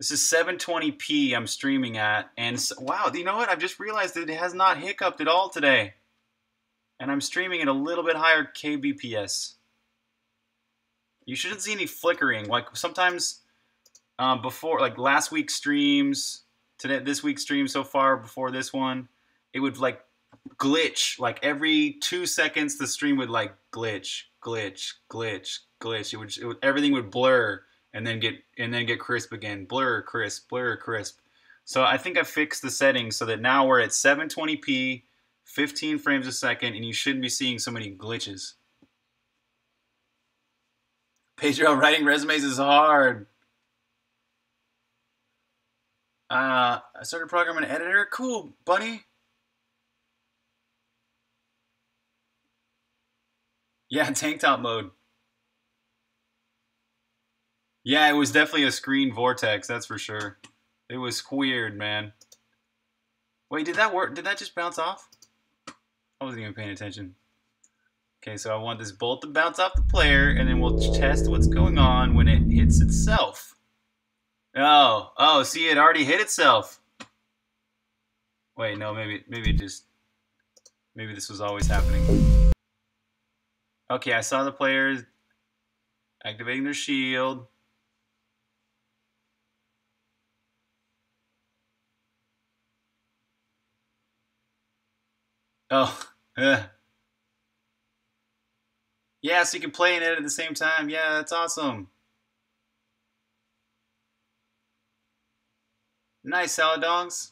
This is 720p I'm streaming at. And so, wow, you know what? I've just realized that it has not hiccuped at all today. And I'm streaming at a little bit higher kbps. You shouldn't see any flickering. Like sometimes before, like last week's streams... Today, this week's stream so far before this one, it would like glitch. Like every 2 seconds, the stream would like glitch. It would everything would blur and then get crisp again. Blur, crisp, blur, crisp. So I think I fixed the settings so that now we're at 720p, 15 frames a second, and you shouldn't be seeing so many glitches. Pedro, writing resumes is hard. I started programming an editor. Cool, buddy. Yeah, tank top mode. Yeah, it was definitely a screen vortex, that's for sure. It was weird, man. Wait, did that work? Did that just bounce off? I wasn't even paying attention. Okay, so I want this bolt to bounce off the player, and then we'll test what's going on when it hits itself. Oh, oh, see, it already hit itself. Wait, no, maybe this was always happening. Okay, I saw the players activating their shield. Oh, yeah, so you can play and edit at the same time. Yeah, that's awesome. Nice, Saladongs.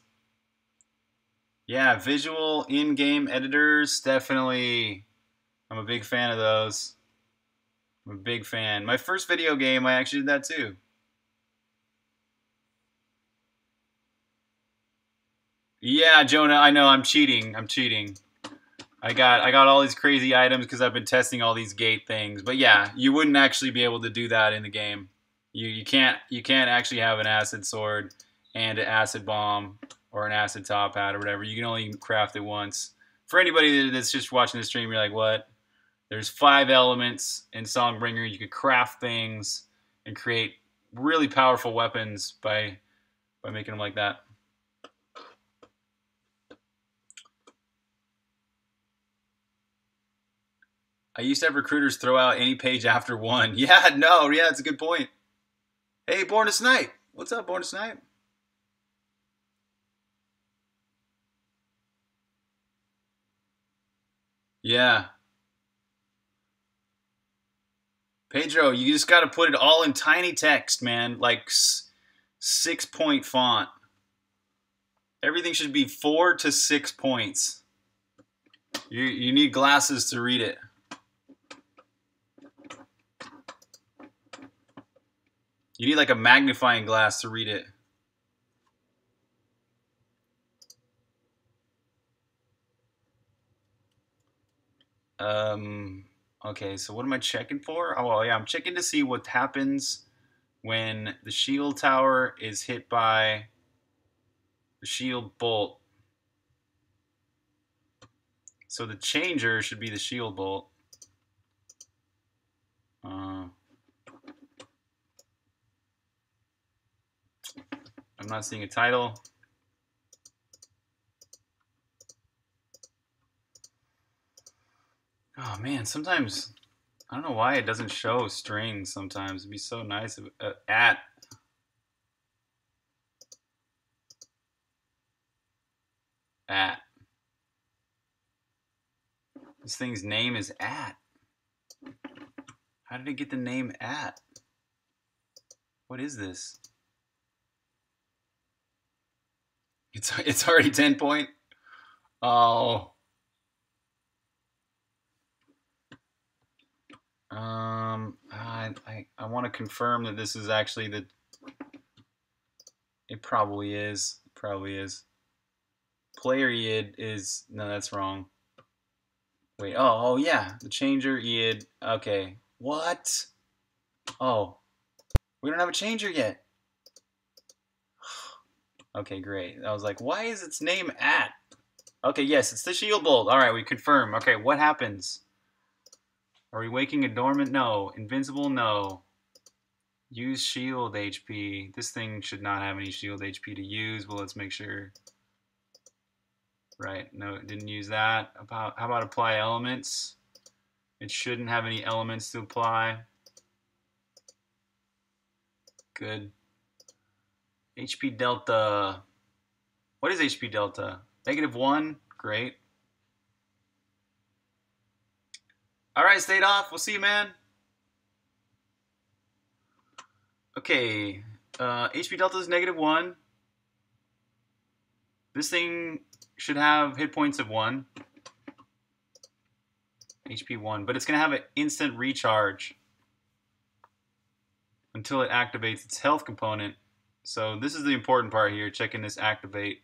Yeah, visual in-game editors, definitely. I'm a big fan of those. I'm a big fan. My first video game, I actually did that too. Yeah, Jonah, I know, I'm cheating. I'm cheating. I got all these crazy items because I've been testing all these gate things. But yeah, you wouldn't actually be able to do that in the game. You can't actually have an acid sword and an acid bomb or an acid top hat or whatever. You can only craft it once. For anybody that's just watching the stream, you're like, what? There's 5 elements in Songbringer. You could craft things and create really powerful weapons by making them like that. I used to have recruiters throw out any page after 1. Yeah, no, yeah, that's a good point. Hey, Born to Snipe. What's up, Born to Snipe? Yeah. Pedro, you just got to put it all in tiny text, man. Like 6-point font. Everything should be 4 to 6 points. You need glasses to read it. You need like a magnifying glass to read it. Okay, so what am I checking for? Oh, yeah, I'm checking to see what happens when the shield tower is hit by the shield bolt. So the changer should be the shield bolt. I'm not seeing a title. Oh man, sometimes I don't know why it doesn't show strings. Sometimes it'd be so nice if, at. At. This thing's name is at. How did it get the name at? What is this? It's already 10 point. Oh. I want to confirm that this is actually the. It probably is. It probably is. Player Id is no. That's wrong. Wait. Oh yeah. The changer Id. Okay. What? Oh. We don't have a changer yet. Okay, great. I was like, why is its name at? Okay, yes, it's the shield bolt. All right, we confirm. Okay, what happens? Are we waking a dormant? No. Invincible? No. Use shield HP. This thing should not have any shield HP to use. Well, let's make sure. Right, no, it didn't use that. How about apply elements? It shouldn't have any elements to apply. Good. HP delta. What is HP delta? -1? Great. All right, Stadoff. We'll see you, man. Okay. HP delta is -1. This thing should have hit points of 1. HP 1. But it's going to have an instant recharge until it activates its health component. So this is the important part here, checking this activate.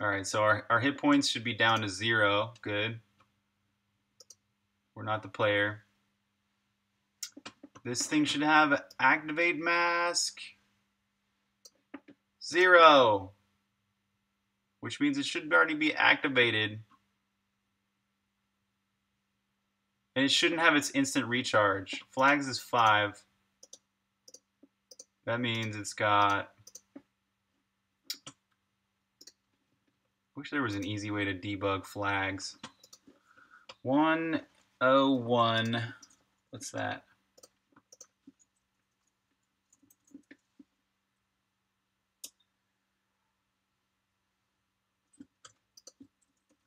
All right, so our hit points should be down to 0. Good. We're not the player. This thing should have activate mask 0, which means it should already be activated. And it shouldn't have its instant recharge. Flags is 5. That means it's got... Wish there was an easy way to debug flags. 101. What's that?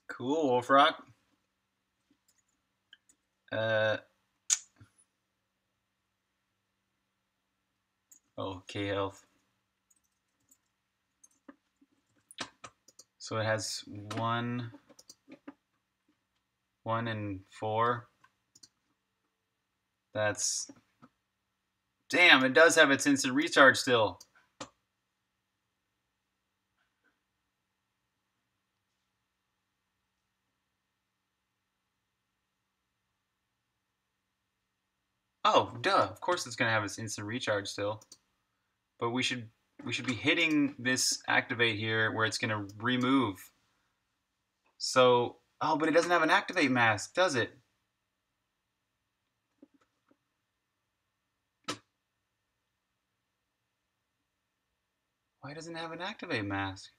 Cool, Wolfrock. Okay, health. So it has 1, 1, and 4. That's damn. It does have its instant recharge still. Oh, duh, of course it's going to have its instant recharge still. But we should be hitting this activate here where it's going to remove. So, oh, but it doesn't have an activate mask, does it? Why doesn't it have an activate mask?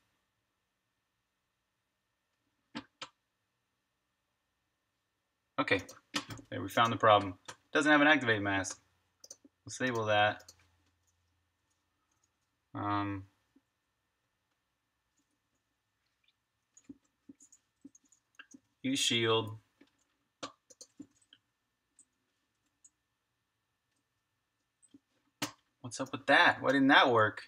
Okay, there, we found the problem. Doesn't have an activate mask. We'll disable that. Use shield. What's up with that? Why didn't that work?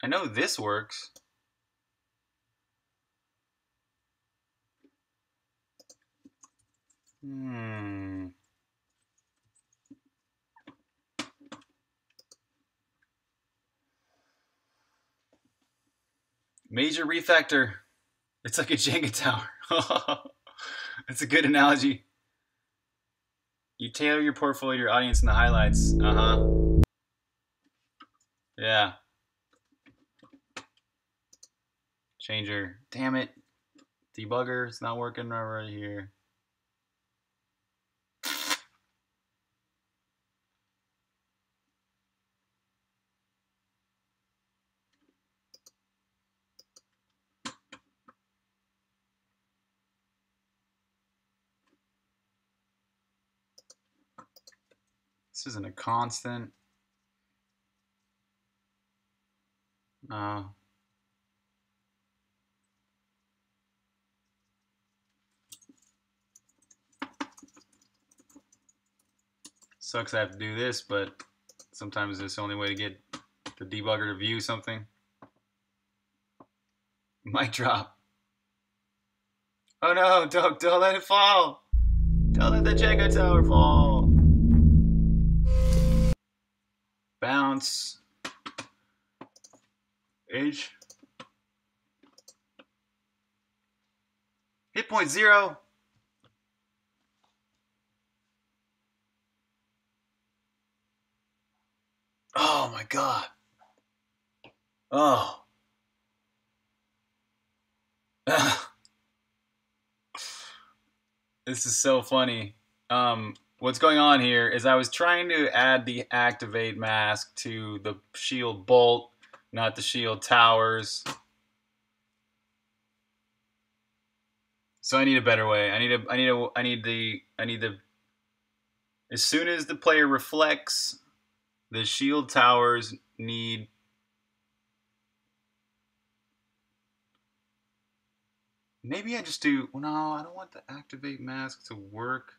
I know this works. Major refactor. It's like a Jenga tower. That's a good analogy. You tailor your portfolio to your audience in the highlights. Yeah. Changer. Damn it. Debugger. It's not working right here. This isn't a constant. No. Sucks I have to do this, but sometimes it's the only way to get the debugger to view something. Mic drop. Oh no, don't let it fall. Don't let the Jenga tower fall. Bounce. H. Hit point 0. Oh my God. Oh. This is so funny. What's going on here is I was trying to add the activate mask to the shield bolt, not the shield towers. So I need a better way. I need the as soon as the player reflects, the shield towers need maybe I just do. No, I don't want the activate mask to work.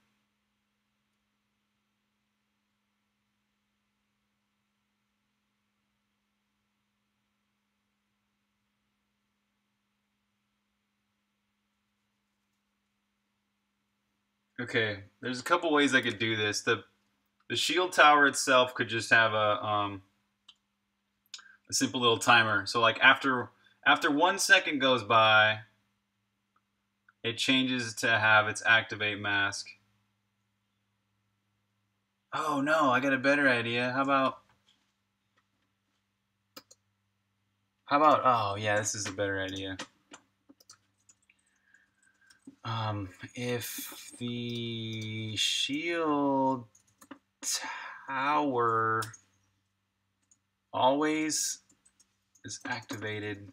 Okay, there's a couple ways I could do this. The shield tower itself could just have a simple little timer. So like after 1 second goes by, it changes to have its activate mask. Oh no, I got a better idea. How about, oh yeah, this is a better idea. If the shield tower always is activated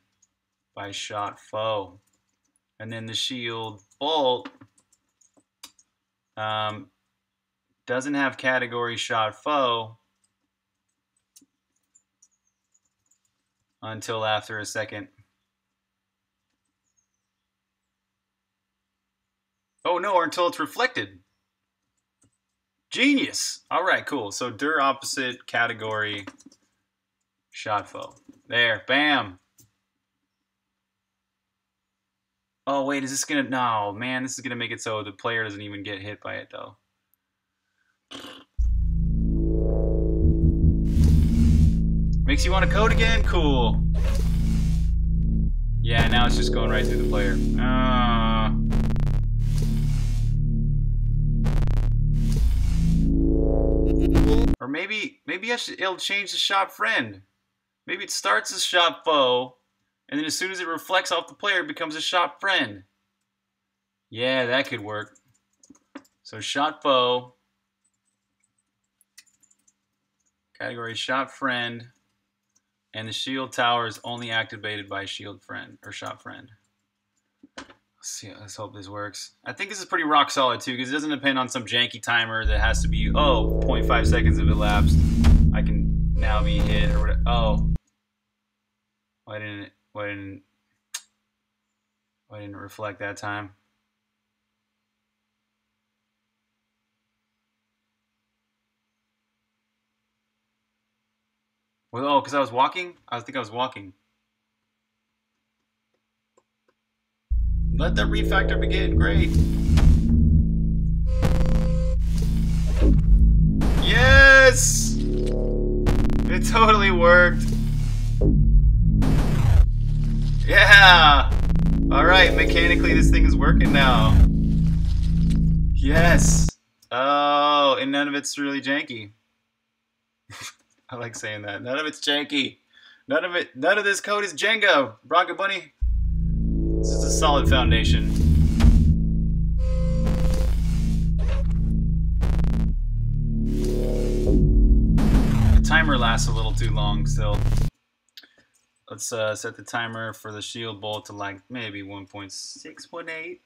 by shot foe. And then the shield bolt doesn't have category shot foe until after a second. Oh no, or until it's reflected. Genius. All right, cool. So dir opposite category shot foe. There, bam. Oh, wait, is this going to... No, man, this is going to make it so the player doesn't even get hit by it, though. Makes you want to code again? Cool. Yeah, now it's just going right through the player. Or maybe I should, it'll change the shot friend. Maybe it starts as shot foe. And then as soon as it reflects off the player, it becomes a shot friend. Yeah, that could work. So shot foe. Category shot friend. And the shield tower is only activated by shield friend or shot friend. Let's see, let's hope this works. I think this is pretty rock solid too, because it doesn't depend on some janky timer that has to be, oh, 0.5 seconds have elapsed. I can now be hit or whatever. Oh. Why didn't it reflect that time? Well, oh, because I was walking? I think I was walking. Let the refactor begin, great. Yes! It totally worked. Yeah! Alright, mechanically this thing is working now. Yes! Oh, and none of it's really janky. I like saying that. None of it's janky. None of this code is Django. Ragabunny. This is a solid foundation. The timer lasts a little too long still. Let's set the timer for the shield bolt to like maybe 1.618.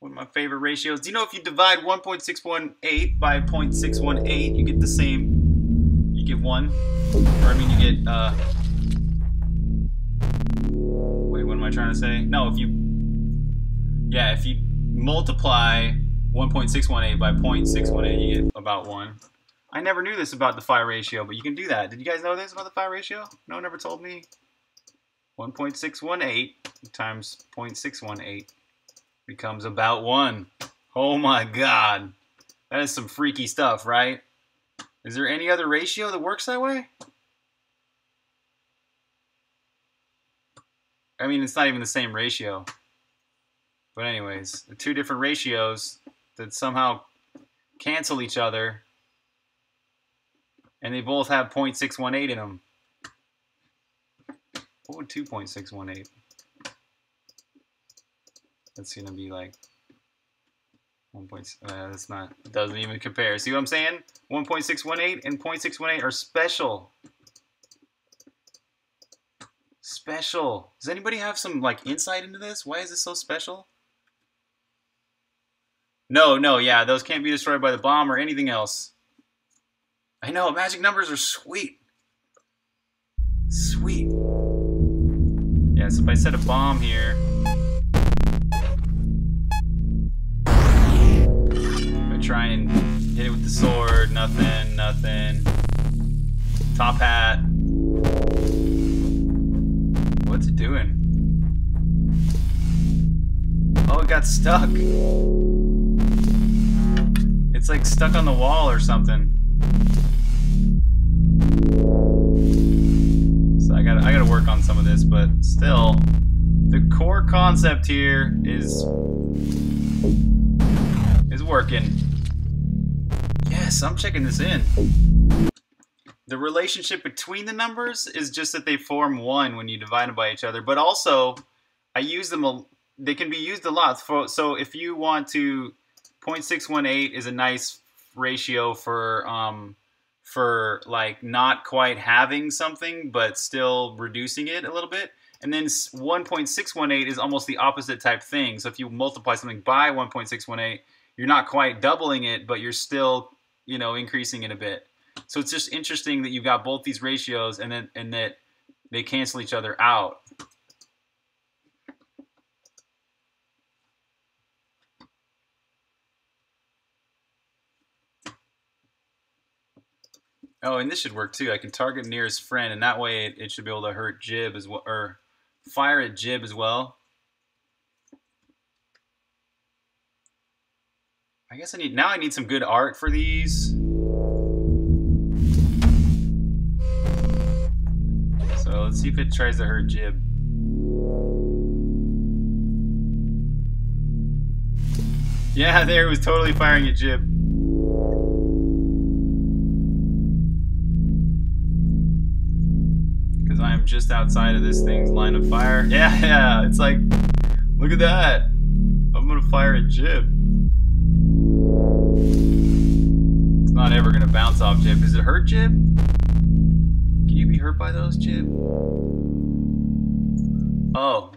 One of my favorite ratios. Do you know if you divide 1.618 by 0.618, you get the same, you get one, or I mean you get, wait, what am I trying to say? No, if you multiply 1.618 by 0.618, you get about 1. I never knew this about the phi ratio, but you can do that. Did you guys know this about the phi ratio? No one ever told me. 1.618 times 0.618 becomes about 1. Oh my god. That is some freaky stuff, right? Is there any other ratio that works that way? I mean, it's not even the same ratio. But anyways, the two different ratios that somehow cancel each other. And they both have 0.618 in them. What would 2.618? That's going to be like 1.6. That's not, it doesn't even compare. See what I'm saying? 1.618 and 0.618 are special. Special. Does anybody have some like insight into this? Why is this so special? No, yeah, those can't be destroyed by the bomb or anything else. I know, magic numbers are sweet. Sweet. Yeah, so if I set a bomb here. I try and hit it with the sword, nothing. Top hat. What's it doing? Oh, it got stuck. It's like stuck on the wall or something. So I gotta work on some of this, but still, the core concept here is working. Yes, I'm checking this in. The relationship between the numbers is just that they form one when you divide them by each other, but also I use them. They can be used a lot. So if you want to, 0.618 is a nice ratio for like not quite having something but still reducing it a little bit. And then 1.618 is almost the opposite type thing. So if you multiply something by 1.618, you're not quite doubling it, but you're still, you know, increasing it a bit. So it's just interesting that you've got both these ratios and then and that they cancel each other out. Oh, and this should work too. I can target nearest friend, and that way it should be able to hurt Jib as well, or fire at Jib as well. I guess I need some good art for these. So let's see if it tries to hurt Jib. Yeah, there it was totally firing at Jib. I'm just outside of this thing's line of fire. Yeah, it's like, look at that. I'm gonna fire at Jib. It's not ever gonna bounce off Jib. Does it hurt Jib? Can you be hurt by those, Jib? Oh,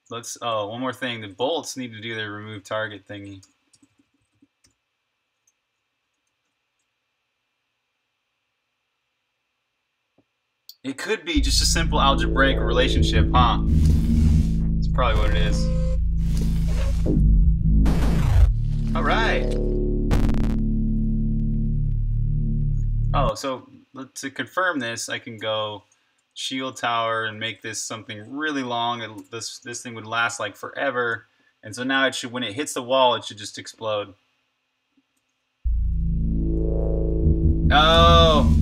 one more thing. The bolts need to do their remove target thingy. It could be just a simple algebraic relationship, huh? That's probably what it is. Alright! Oh, so to confirm this, I can go shield tower and make this something really long. This thing would last like forever. And so now it should, when it hits the wall, it should just explode. Oh!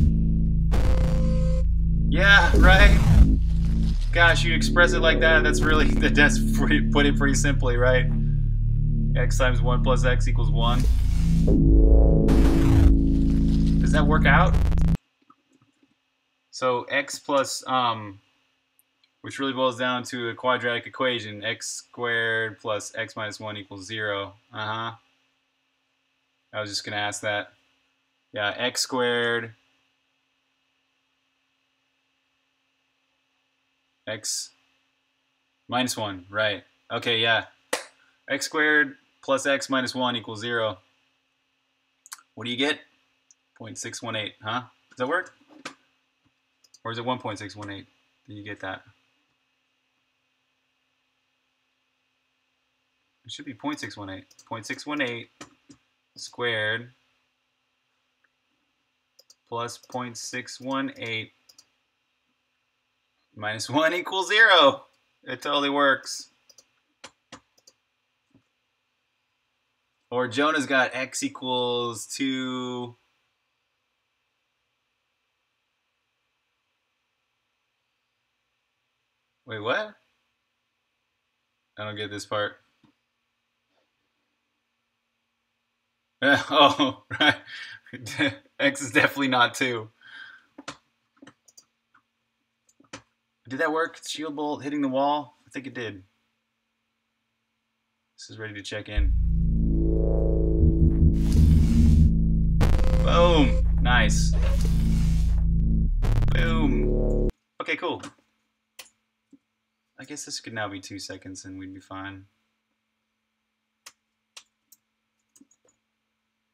Yeah, right? Gosh, you express it like that, that's really, that's pretty, put it pretty simply, right? X times 1 plus X equals 1. Does that work out? So X plus, which really boils down to a quadratic equation, X squared plus X minus 1 equals 0. Uh-huh. I was just gonna ask that. Yeah, X squared. X minus 1, right. Okay, yeah. X squared plus X minus 1 equals 0. What do you get? 0.618, huh? Does that work? Or is it 1.618? Did you get that? It should be 0.618. 0.618 squared plus 0.618 minus 1 equals 0. It totally works. Or Jonah's got x equals 2. Wait, what? I don't get this part. Oh, right. X is definitely not 2. Did that work? Shield bolt hitting the wall? I think it did. This is ready to check in. Boom. Nice. Boom. Okay, cool. I guess this could now be 2 seconds and we'd be fine.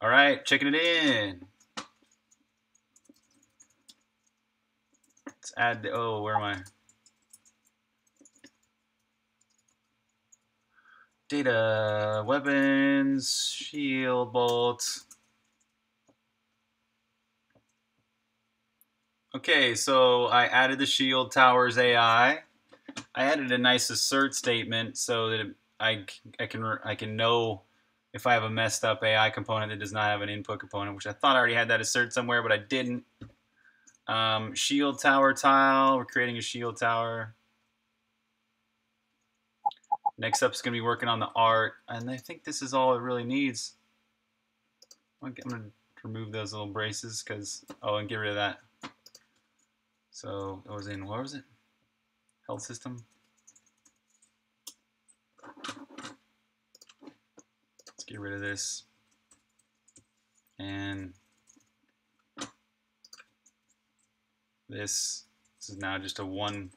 All right, checking it in. Let's add the, oh, where am I? Data, weapons, shield bolt. Okay, so I added the shield towers AI. I added a nice assert statement so that I can know if I have a messed up AI component that does not have an input component, which I thought I already had that assert somewhere, but I didn't. Shield tower tile, we're creating a shield tower. Next up is going to be working on the art, and I think this is all it really needs. I'm going to remove those little braces because, oh, and get rid of that. So it was in, what was it? Health system. Get rid of this and this. This is now just a one,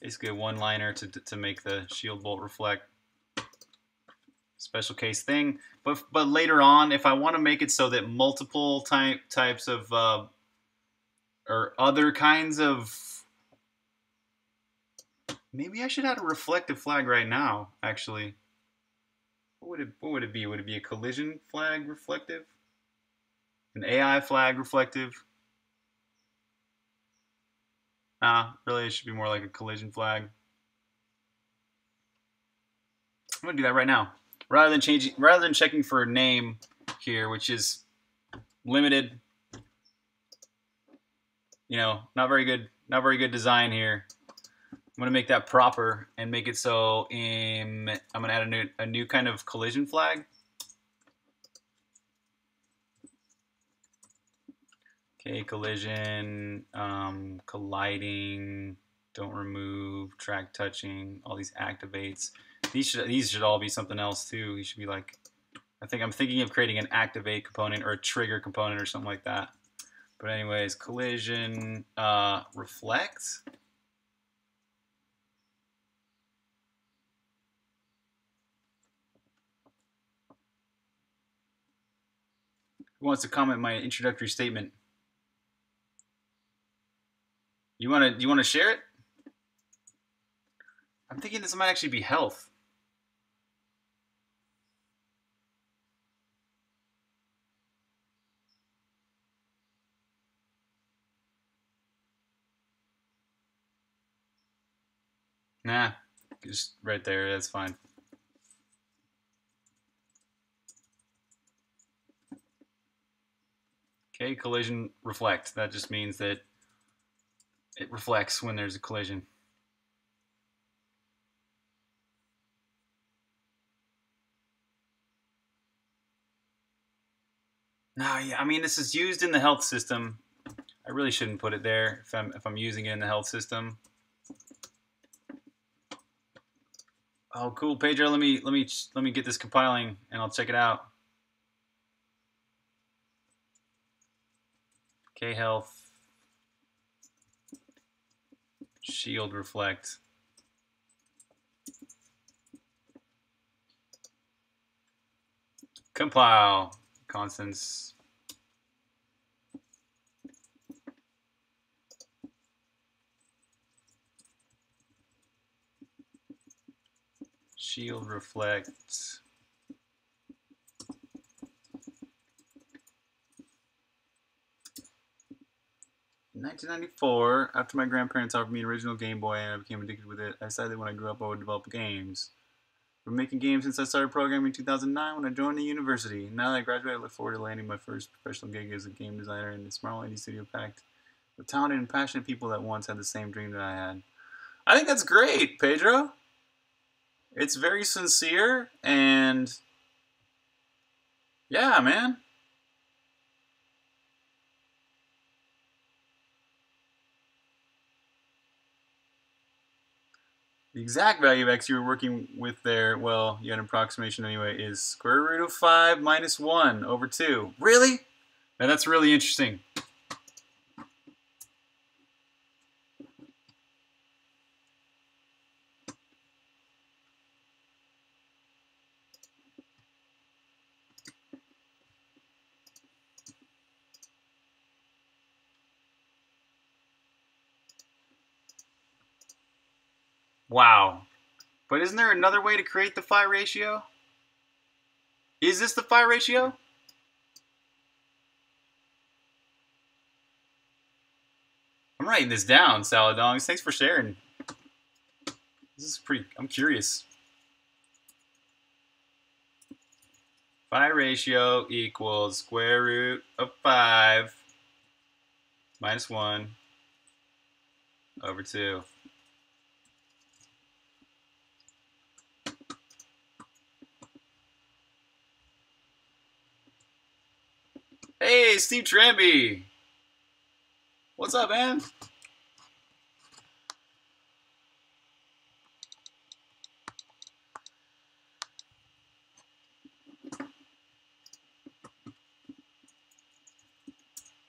basically a one-liner to make the shield bolt reflect. Special case thing, but later on, if I want to make it so that multiple types of or other kinds of, maybe I should add a reflective flag right now, actually. What would it be? Would it be a collision flag reflective? An AI flag reflective? Nah, really, it should be more like a collision flag. I'm gonna do that right now. Rather than checking for a name here, which is limited. You know, not very good design here. I'm going to make that proper and make it so I'm going to add a new kind of collision flag. Okay, collision, colliding, don't remove, track touching, all these activates. These should all be something else too. These should be like, I think I'm thinking of creating an activate component or a trigger component or something like that. But anyways, collision, reflect. Who wants to comment my introductory statement? You wanna share it? I'm thinking this might actually be health. Nah, just right there, that's fine. Okay, collision reflect. That just means that it reflects when there's a collision. No, yeah, I mean this is used in the health system. I really shouldn't put it there if I'm using it in the health system. Oh, cool, Pedro. Let me get this compiling and I'll check it out. Okay, health, shield reflect. Compile, constants. Shield reflect In 1994, after my grandparents offered me an original Game Boy and I became addicted with it, I decided when I grew up I would develop games. I've been making games since I started programming in 2009 when I joined the university. Now that I graduated, I look forward to landing my first professional gig as a game designer in a small indie studio packed with talented and passionate people that once had the same dream that I had. I think that's great, Pedro. It's very sincere and... yeah, man. The exact value of x you were working with there, well, you had an approximation anyway, is square root of 5 minus 1 over 2. Really? Now that's really interesting. Wow. But isn't there another way to create the phi ratio? Is this the phi ratio? I'm writing this down, Saladongs. Thanks for sharing. This is pretty... I'm curious. Phi ratio equals square root of 5 minus 1 over 2. Hey, Steve Tramby! What's up, man?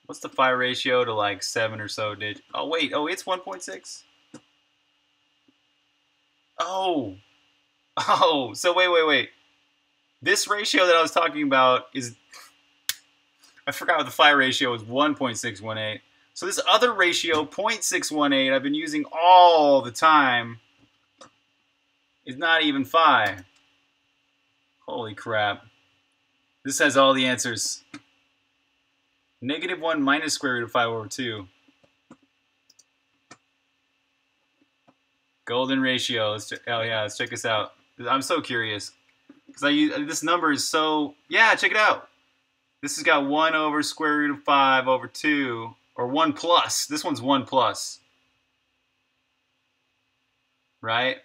What's the phi ratio to like 7 or so digits? Oh, wait. Oh, it's 1.6? Oh. Oh, so wait. This ratio that I was talking about is... I forgot what the phi ratio was, 1.618. So this other ratio, 0.618, I've been using all the time, is not even phi. Holy crap. This has all the answers. Negative 1 minus square root of 5 over 2. Golden ratio. Let's check this out. I'm so curious. Because this number is so... yeah, check it out. This has got 1 over square root of 5 over 2, or 1 plus. This one's 1 plus. Right?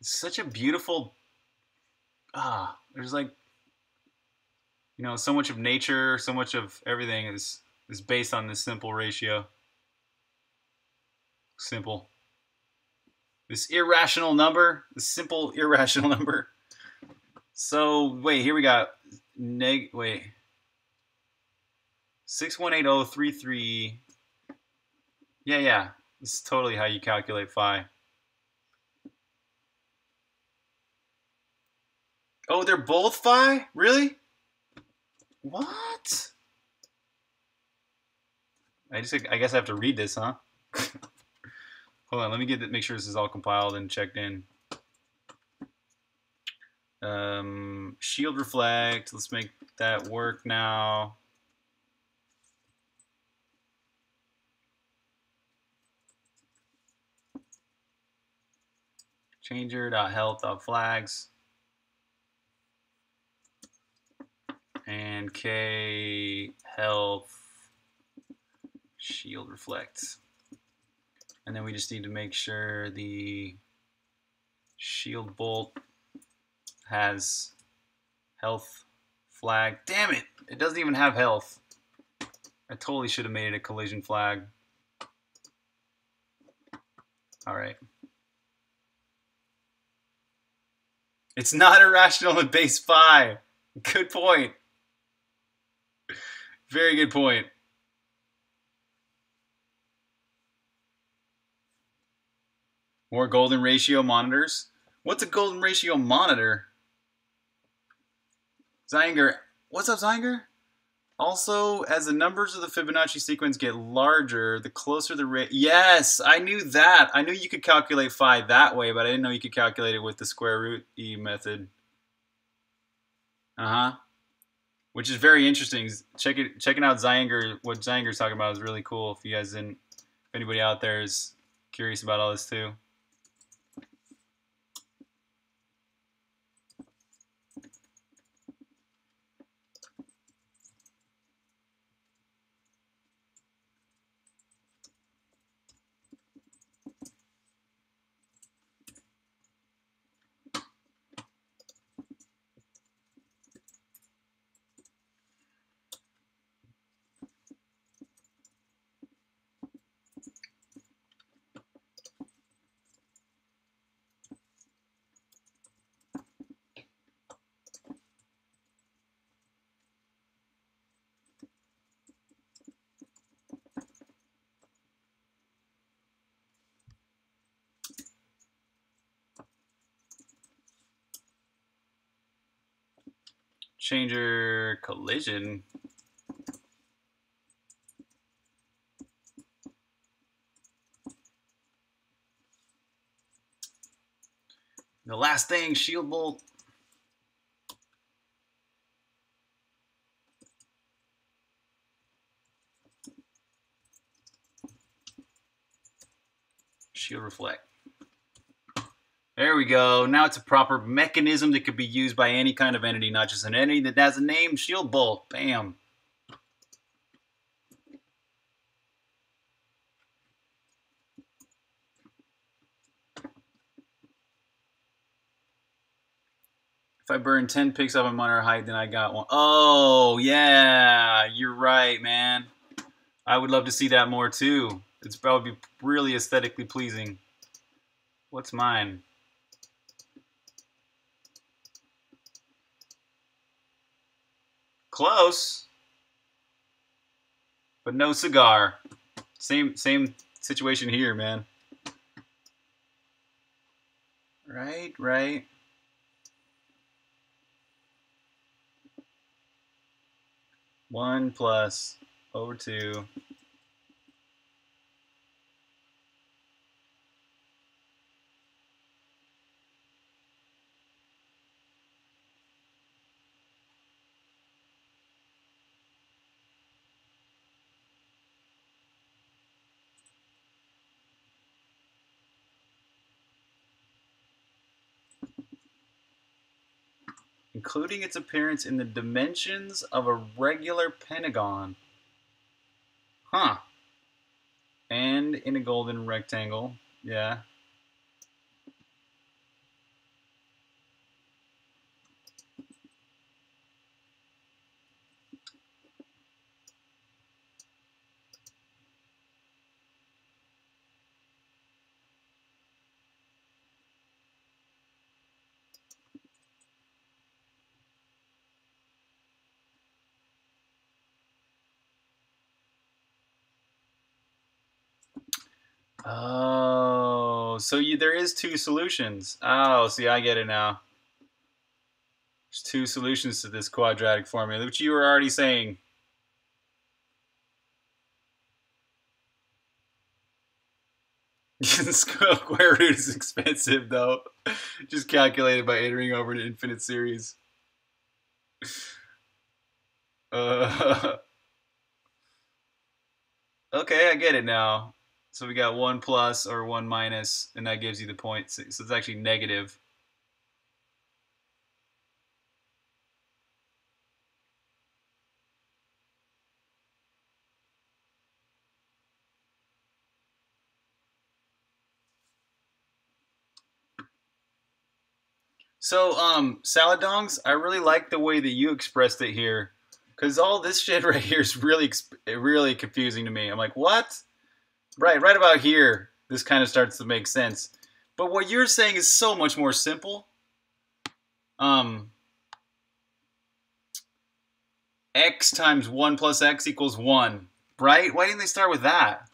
It's such a beautiful... there's like, you know, so much of nature, so much of everything is based on this simple ratio. Simple. This irrational number, this simple irrational number. So wait, here we got wait. 618033. Yeah. This is totally how you calculate phi. Oh, they're both phi? Really? What? I guess I have to read this, huh? Hold on, let me make sure this is all compiled and checked in. Shield reflect. Let's make that work now. Changer.health.flags. And K health shield reflect, and then we just need to make sure the shield bolt has health flag. Damn it, it doesn't even have health. I totally should have made it a collision flag. All right, it's not irrational at base phi. Good point. Very good point. More golden ratio monitors. What's a golden ratio monitor? Zinger. What's up, Zinger? Also, as the numbers of the Fibonacci sequence get larger, the closer the rate... Yes, I knew that. I knew you could calculate phi that way, but I didn't know you could calculate it with the square root e method. Which is very interesting. Checking out Zinger, what Zinger's talking about is really cool. If you guys didn't, if anybody out there is curious about all this too. Changer collision. The last thing, shield bolt. Shield reflect. There we go. Now it's a proper mechanism that could be used by any kind of entity, not just an entity that has a name. Shield bolt. Bam. If I burn 10 pics off my monitor height, then I got one. Oh, yeah. You're right, man. I would love to see that more, too. It's probably really aesthetically pleasing. What's mine? Close, but no cigar. Same situation here, man. Right. One plus over two. Including its appearance in the dimensions of a regular pentagon. Huh. And in a golden rectangle. Yeah. Oh, so there is two solutions. Oh, see, I get it now. There's two solutions to this quadratic formula, which you were already saying. Square root is expensive, though. Just calculated by iterating over an infinite series. Okay, I get it now. So we got 1 plus or 1 minus, and that gives you the point. So it's actually negative. So, Saladongs, I really like the way that you expressed it here. Because all this shit right here is really confusing to me. I'm like, what? Right about here, this kind of starts to make sense. But what you're saying is so much more simple. X times 1 plus x equals 1, right? Why didn't they start with that?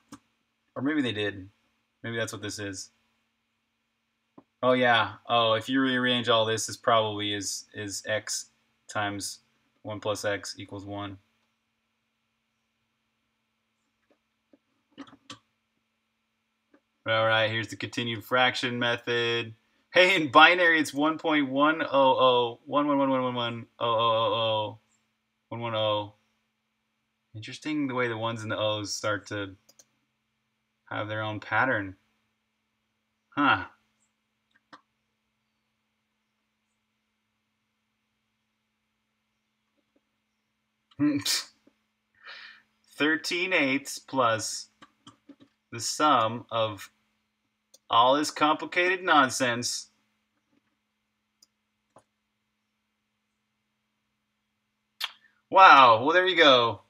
Or maybe they did. Maybe that's what this is. Oh, yeah. Oh, if you rearrange all this probably is x times 1 plus x equals 1. All right, here's the continued fraction method. Hey, in binary, it's 1.1001111000110. Interesting the way the ones and the O's start to have their own pattern. Huh. Hmm. 13/8 plus the sum of all this complicated nonsense . Wow, well there you go,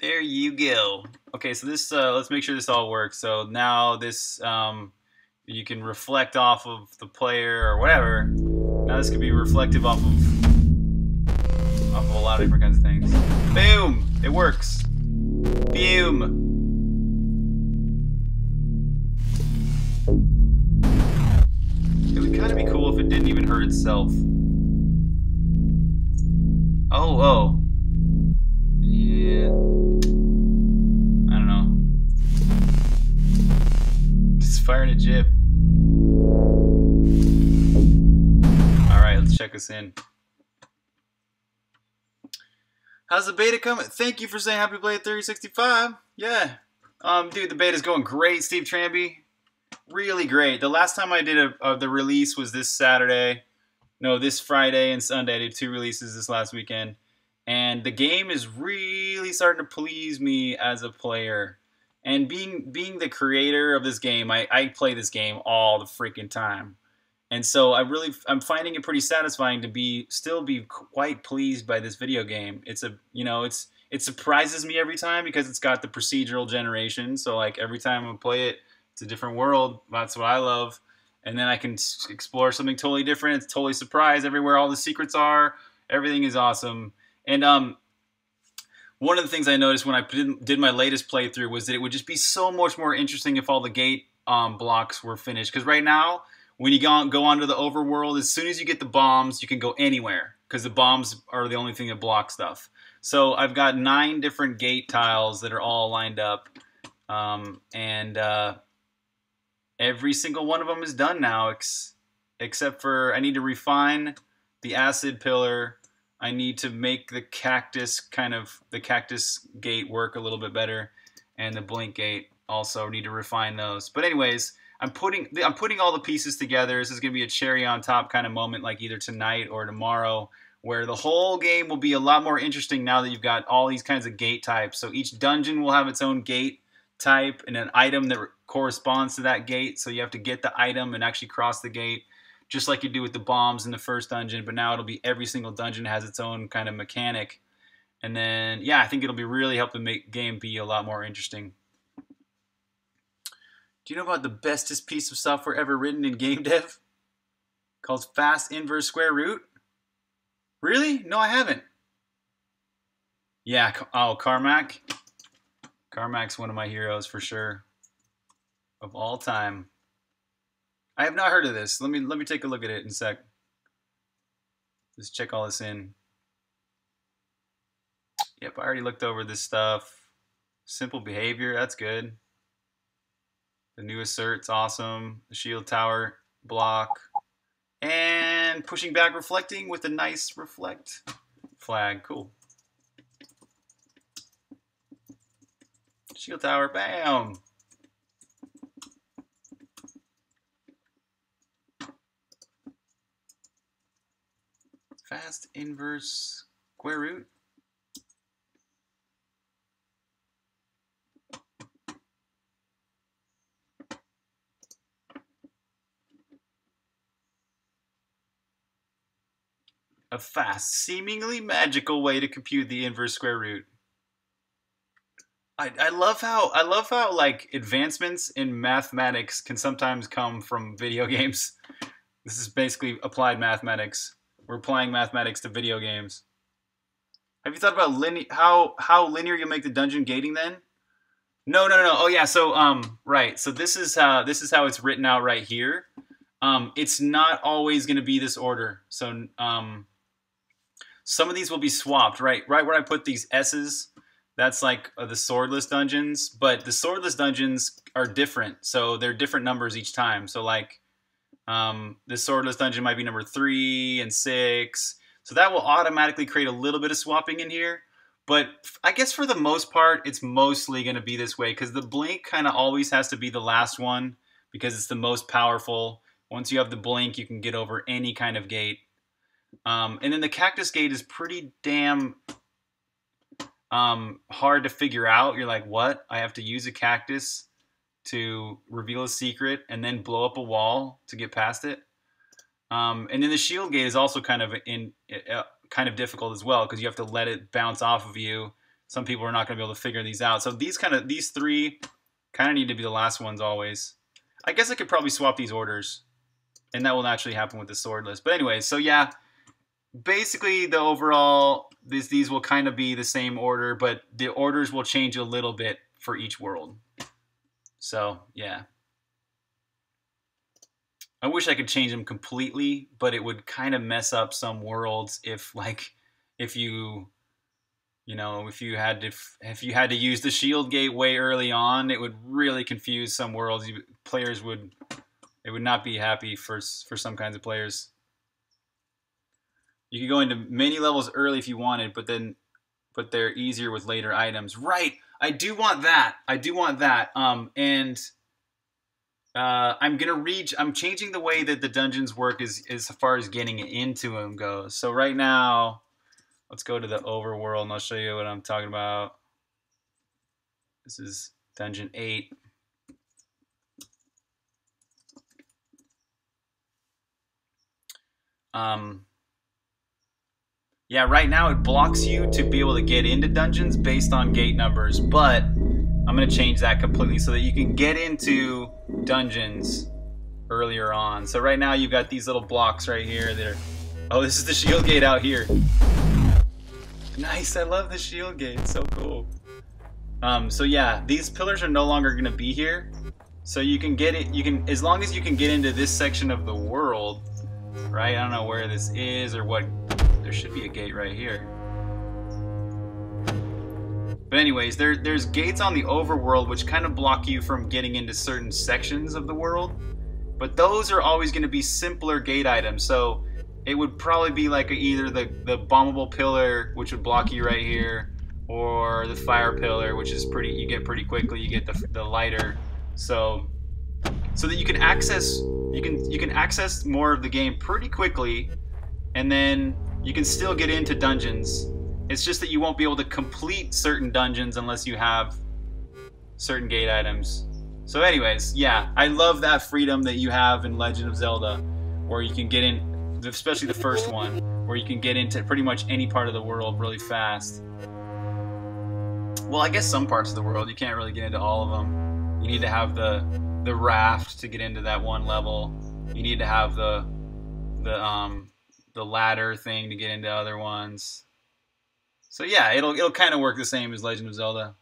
there you go. Okay, so this let's make sure this all works. So now this you can reflect off of the player or whatever. Now this could be reflective off of a lot of different kinds of things. Boom! It works. Boom. It would kind of be cool if it didn't even hurt itself. Oh, oh. Yeah. I don't know. It's firing a jib. Alright, let's check this in. How's the beta coming? Thank you for saying happy play at 3065. Yeah. Dude, the beta's going great, Steve Tramby. Really great. The last time I did the release was this Saturday. No, this Friday and Sunday. I did 2 releases this last weekend. And the game is really starting to please me as a player. And being the creator of this game, I play this game all the freaking time. And so I'm finding it pretty satisfying to still be quite pleased by this video game. It's a, you know, it surprises me every time because it's got the procedural generation. So like every time I play it, it's a different world. That's what I love. And then I can explore something totally different. It's totally surprised everywhere all the secrets are. Everything is awesome. And one of the things I noticed when I did my latest playthrough was that it would just be so much more interesting if all the gate blocks were finished. Because right now, when you go onto the overworld, as soon as you get the bombs, you can go anywhere because the bombs are the only thing that block stuff. So I've got 9 different gate tiles that are all lined up, and every single one of them is done now, except for I need to refine the acid pillar. I need to make the cactus gate work a little bit better, and the blink gate also need to refine those. But anyways. I'm putting all the pieces together. This is going to be a cherry on top kind of moment, like either tonight or tomorrow, where the whole game will be a lot more interesting now that you've got all these kinds of gate types. So each dungeon will have its own gate type and an item that corresponds to that gate. So you have to get the item and actually cross the gate, just like you do with the bombs in the first dungeon. But now it'll be every single dungeon has its own kind of mechanic. And then, yeah, I think it'll be really helping make the game be a lot more interesting. Do you know about the bestest piece of software ever written in game dev? Called fast inverse square root? Really? No, I haven't. Yeah, oh, Carmack. Carmack's one of my heroes for sure. Of all time. I have not heard of this. Let me take a look at it in a sec. Let's check all this in. Yep, I already looked over this stuff. Simple behavior, that's good. The new assert's awesome. The shield tower block. And pushing back reflecting with a nice reflect flag. Cool. Shield tower, bam. Fast inverse square root. A fast, seemingly magical way to compute the inverse square root. I love how like advancements in mathematics can sometimes come from video games. This is basically applied mathematics. We're applying mathematics to video games. Have you thought about how linear you'll make the dungeon gating then? No. Oh yeah, so right. So this is how it's written out right here. It's not always going to be this order. So some of these will be swapped, right? Right where I put these S's, That's like the swordless dungeons, but the swordless dungeons are different. So they're different numbers each time. So like the swordless dungeon might be number 3 and 6. So that will automatically create a little bit of swapping in here. But I guess for the most part, it's mostly going to be this way because the blink kind of always has to be the last one because it's the most powerful. Once you have the blink, you can get over any kind of gate. And then the cactus gate is pretty damn... hard to figure out. You're like, what? I have to use a cactus to reveal a secret and then blow up a wall to get past it. And then the shield gate is also kind of difficult as well because you have to let it bounce off of you. Some people are not going to be able to figure these out. So these three kind of need to be the last ones always. I guess I could probably swap these orders, and that will naturally happen with the sword list. But anyway, so yeah. Basically, the overall, these will kind of be the same order, but the orders will change a little bit for each world. So, yeah. I wish I could change them completely, but it would kind of mess up some worlds if, like, if you had to use the shield gate way early on, it would really confuse some worlds. Players would, it would not be happy for some kinds of players. You could go into many levels early if you wanted, but they're easier with later items. Right. I do want that. I do want that. I'm changing the way that the dungeons work as far as getting into them goes. So right now, let's go to the overworld and I'll show you what I'm talking about. This is Dungeon 8. Yeah, right now it blocks you to be able to get into dungeons based on gate numbers, but I'm going to change that completely so that you can get into dungeons earlier on. So right now you've got these little blocks right here that are... Oh, this is the shield gate out here. Nice, I love the shield gate. It's so cool. So yeah, these pillars are no longer going to be here. So you can get it, as long as you can get into this section of the world, right? I don't know where this is or what... There should be a gate right here. But anyways, there's gates on the overworld which kind of block you from getting into certain sections of the world. But those are always going to be simpler gate items. So it would probably be like either the bombable pillar, which would block you right here, or the fire pillar, which is pretty, you get pretty quickly. You get the lighter. So that you can access access more of the game pretty quickly, and then you can still get into dungeons. It's just that you won't be able to complete certain dungeons unless you have certain gate items. So anyways, yeah, I love that freedom that you have in Legend of Zelda, where you can get in, especially the first one, where you can get into pretty much any part of the world really fast. Well, I guess some parts of the world, you can't really get into all of them. You need to have the raft to get into that one level. You need to have the ladder thing to get into other ones. So yeah, it'll kind of work the same as Legend of Zelda.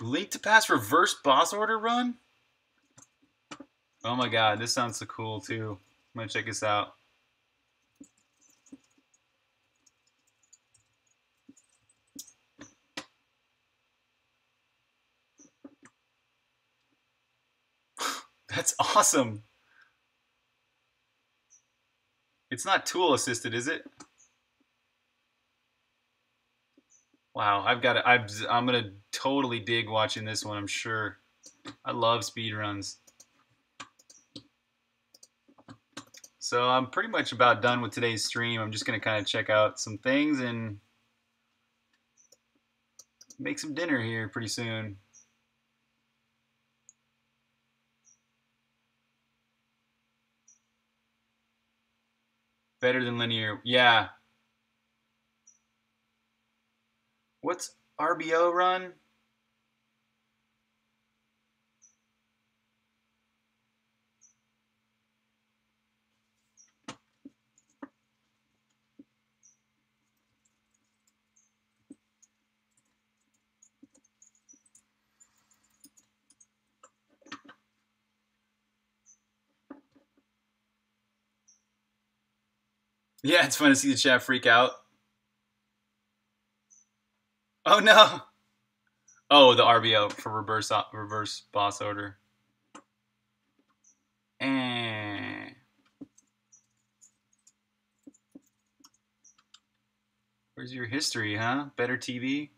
Link to pass reverse boss order run? Oh my god, this sounds so cool too. I'm gonna check this out. That's awesome. It's not tool assisted, is it? Wow, I'm gonna totally dig watching this one, I'm sure. I love speedruns. So I'm pretty much about done with today's stream. I'm just gonna kind of check out some things and make some dinner here pretty soon. Better than linear, yeah. What's RBO run? Yeah, it's fun to see the chat freak out. Oh, no. Oh, the RBO for reverse boss order. Eh. Where's your history, huh? Better TV?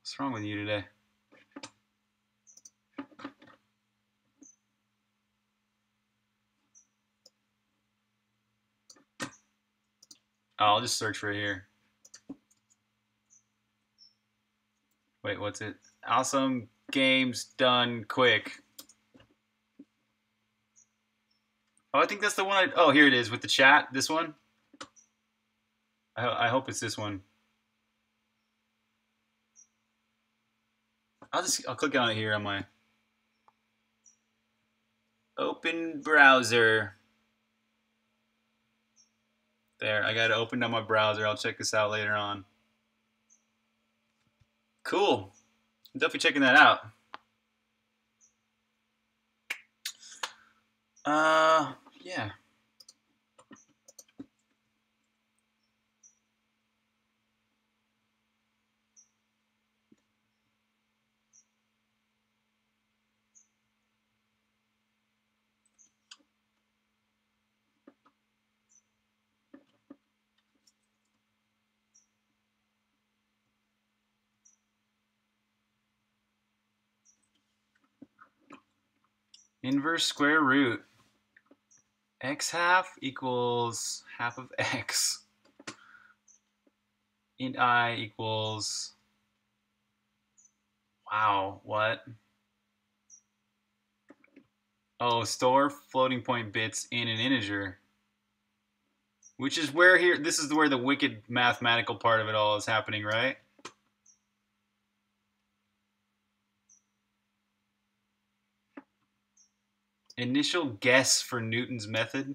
What's wrong with you today? I'll just search right here. Wait, what's it? Awesome games done quick. Oh, I think that's the one. Oh, here it is with the chat. This one. I hope it's this one. I'll click on it here on my open browser. There, I got it opened on my browser. I'll check this out later on. Cool. I'm definitely checking that out. Yeah. Inverse square root. X half equals half of x. Int I equals... Wow, what? Oh, store floating point bits in an integer. Which is where here, this is where the wicked mathematical part of it all is happening, right? Initial guess for Newton's method.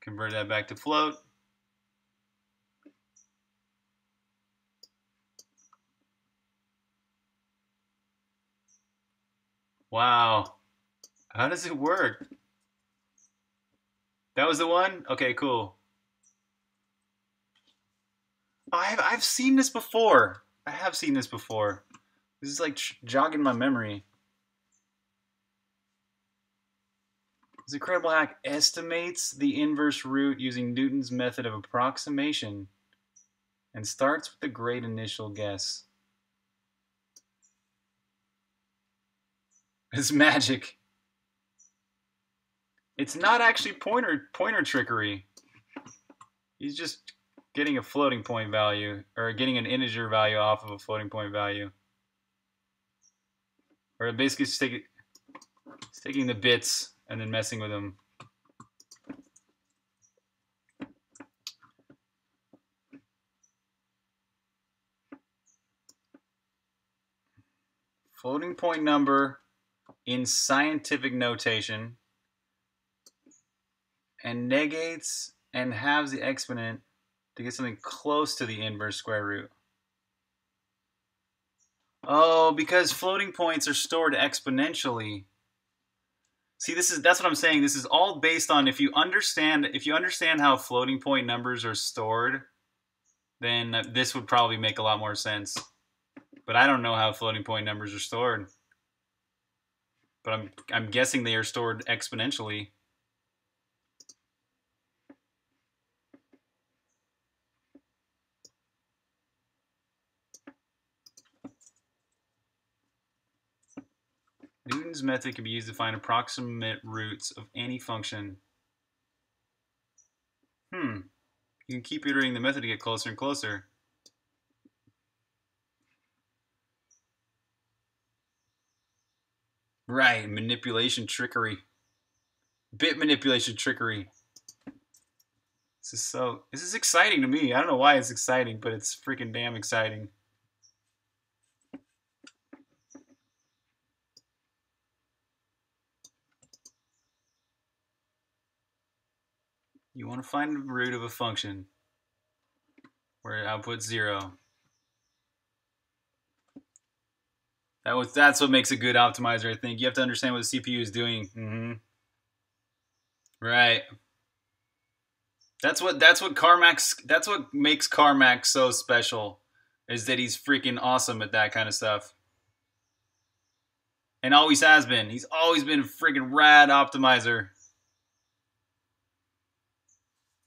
Convert that back to float. Wow. How does it work? That was the one? Okay, cool. I've seen this before. I have seen this before. This is like jogging my memory. This incredible hack estimates the inverse root using Newton's method of approximation and starts with a great initial guess. It's magic. It's not actually pointer trickery. He's just getting a floating point value, or getting an integer value off of a floating point value. Or basically it's taking the bits and then messing with them. Floating point number in scientific notation and negates and halves the exponent to get something close to the inverse square root. Oh, because floating points are stored exponentially. See, that's what I'm saying. This is all based on if you understand how floating point numbers are stored, then this would probably make a lot more sense. But I don't know how floating point numbers are stored. But I'm guessing they are stored exponentially. Newton's method can be used to find approximate roots of any function. You can keep iterating the method to get closer and closer. Right, manipulation trickery. Bit manipulation trickery. This is exciting to me. I don't know why it's exciting, but it's freaking damn exciting. You want to find the root of a function where it outputs 0. That's what makes a good optimizer, I think. You have to understand what the CPU is doing. Right. That's what makes Carmack so special, is that he's freaking awesome at that kind of stuff. And always has been. He's always been a freaking rad optimizer.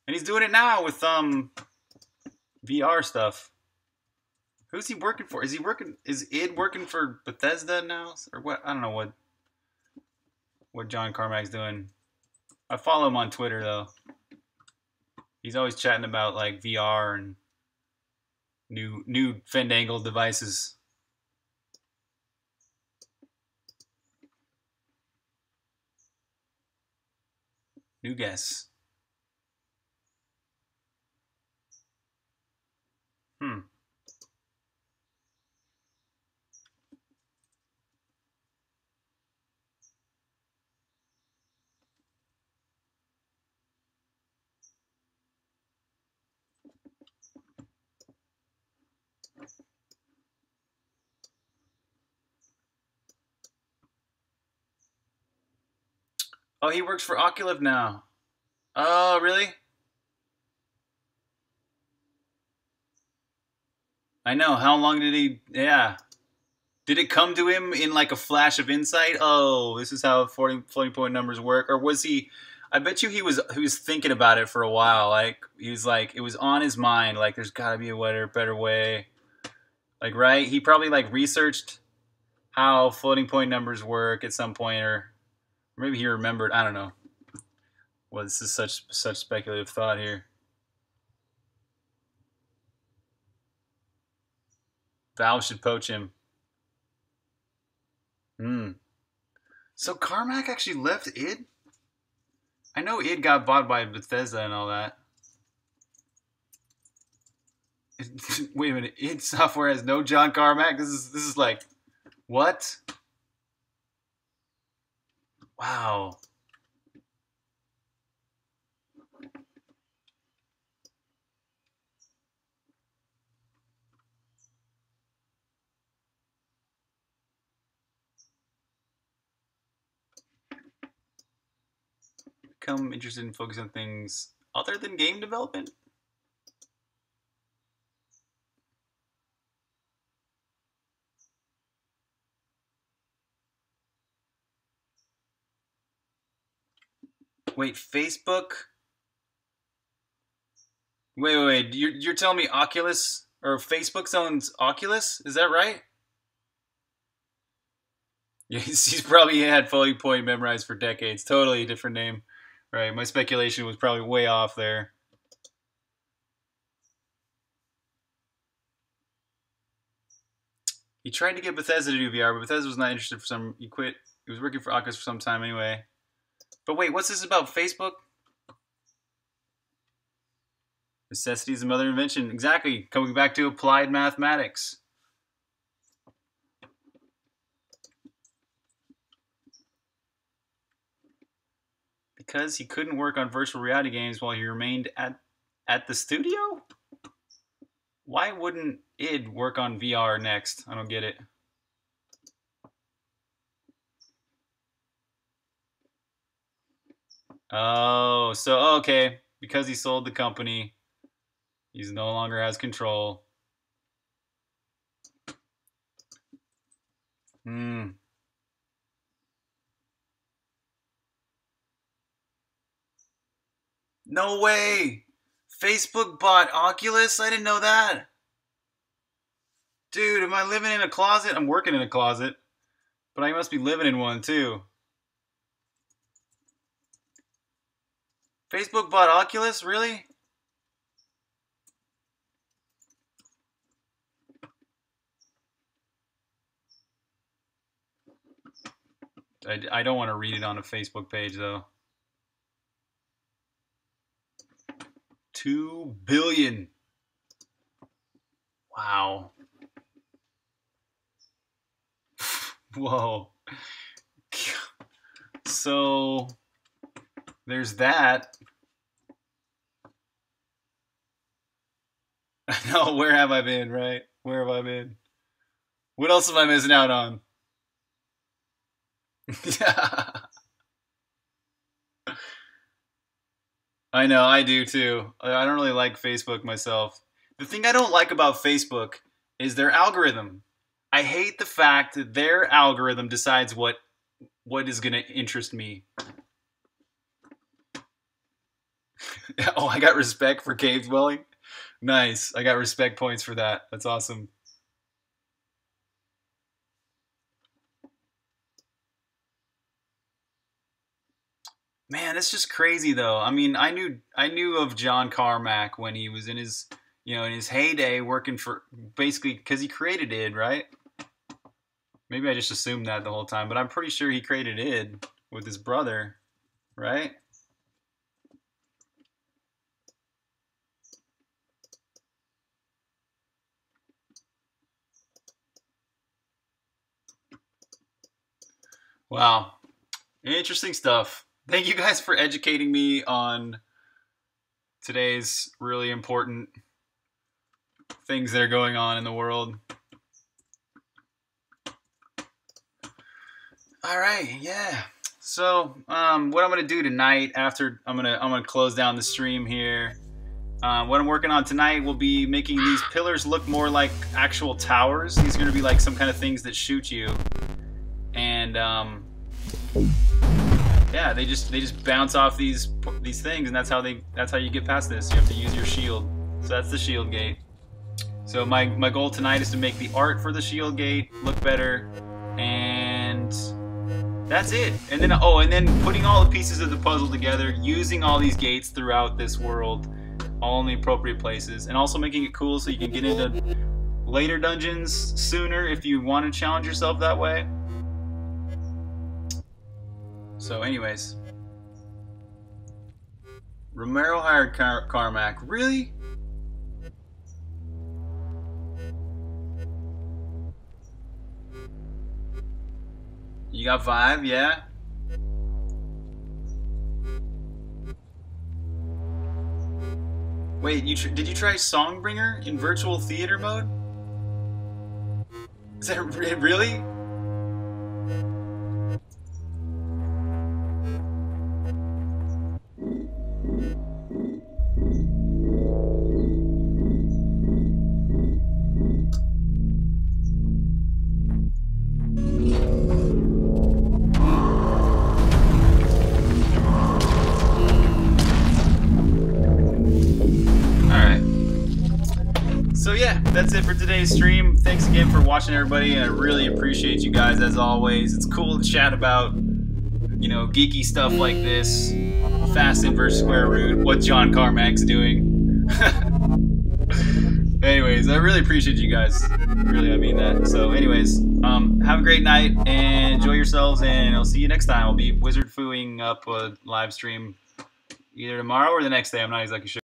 And he's doing it now with VR stuff. Who's he working for? Is Id working for Bethesda now? Or what? I don't know what John Carmack's doing. I follow him on Twitter though. He's always chatting about like VR and new fandangled devices. New guess. Oh, he works for Oculus now. Oh, really? I know. How long did he... Yeah. Did it come to him in like a flash of insight? Oh, this is how floating point numbers work. Or was he... I bet you he was thinking about it for a while. Like, he was like... It was on his mind. Like, there's got to be a better way. Like, right? He probably like researched how floating point numbers work at some point, or... Maybe he remembered. I don't know. Well, this is such speculative thought here. Valve should poach him. So Carmack actually left Id? I know Id got bought by Bethesda and all that. Wait a minute. Id Software has no John Carmack? This is like... What? Wow. Become interested in focusing on things other than game development? Wait, Facebook? Wait. You're telling me Oculus or Facebook owns Oculus? Is that right? Yeah, he's probably had floating point memorized for decades. Totally different name. Right, my speculation was probably way off there. He tried to get Bethesda to do VR, but Bethesda was not interested for some... He quit. He was working for Oculus for some time anyway. But wait, what's this about Facebook? Necessity is the mother of invention. Exactly. Coming back to applied mathematics. Because he couldn't work on virtual reality games while he remained at the studio? Why wouldn't Id work on VR next? I don't get it. Oh, so okay. Because he sold the company, he no longer has control. No way! Facebook bought Oculus? I didn't know that. Dude, am I living in a closet? I'm working in a closet, but I must be living in one too. Facebook bought Oculus? Really? I don't want to read it on a Facebook page, though. 2 billion. Wow. Whoa. So... There's that. No, where have I been, right? Where have I been? What else am I missing out on? I know, I do too. I don't really like Facebook myself. The thing I don't like about Facebook is their algorithm. I hate the fact that their algorithm decides what is going to interest me. Oh, I got respect for cave dwelling? Nice. I got respect points for that. That's awesome. Man, it's just crazy though. I mean, I knew of John Carmack when he was in his, you know, in his heyday working for, basically, because he created Id, right? Maybe I just assumed that the whole time, but I'm pretty sure he created Id with his brother, right? Wow. Interesting stuff. Thank you guys for educating me on today's really important things that are going on in the world. All right, yeah. So, what I'm gonna do tonight after I'm gonna close down the stream here. What I'm working on tonight will be making these pillars look more like actual towers. These are gonna be like some kind of things that shoot you, and yeah, they just bounce off these things, and that's how you get past this. You have to use your shield. So that's the shield gate. So my goal tonight is to make the art for the shield gate look better, and that's it. And then and then putting all the pieces of the puzzle together, using all these gates throughout this world, all in the appropriate places, and also making it cool so you can get into later dungeons sooner if you want to challenge yourself that way. So anyways, Romero hired Carmack. Really? You got vibe, yeah? Wait, did you try Songbringer in virtual theater mode? Is that really? That's it for today's stream. Thanks again for watching, everybody. I really appreciate you guys, as always. It's cool to chat about, you know, geeky stuff like this. Fast inverse square root, what John Carmack's doing. Anyways, I really appreciate you guys. Really, I mean that. So anyways, have a great night and enjoy yourselves, and I'll see you next time. I'll be wizard fooing up a live stream either tomorrow or the next day. I'm not exactly sure.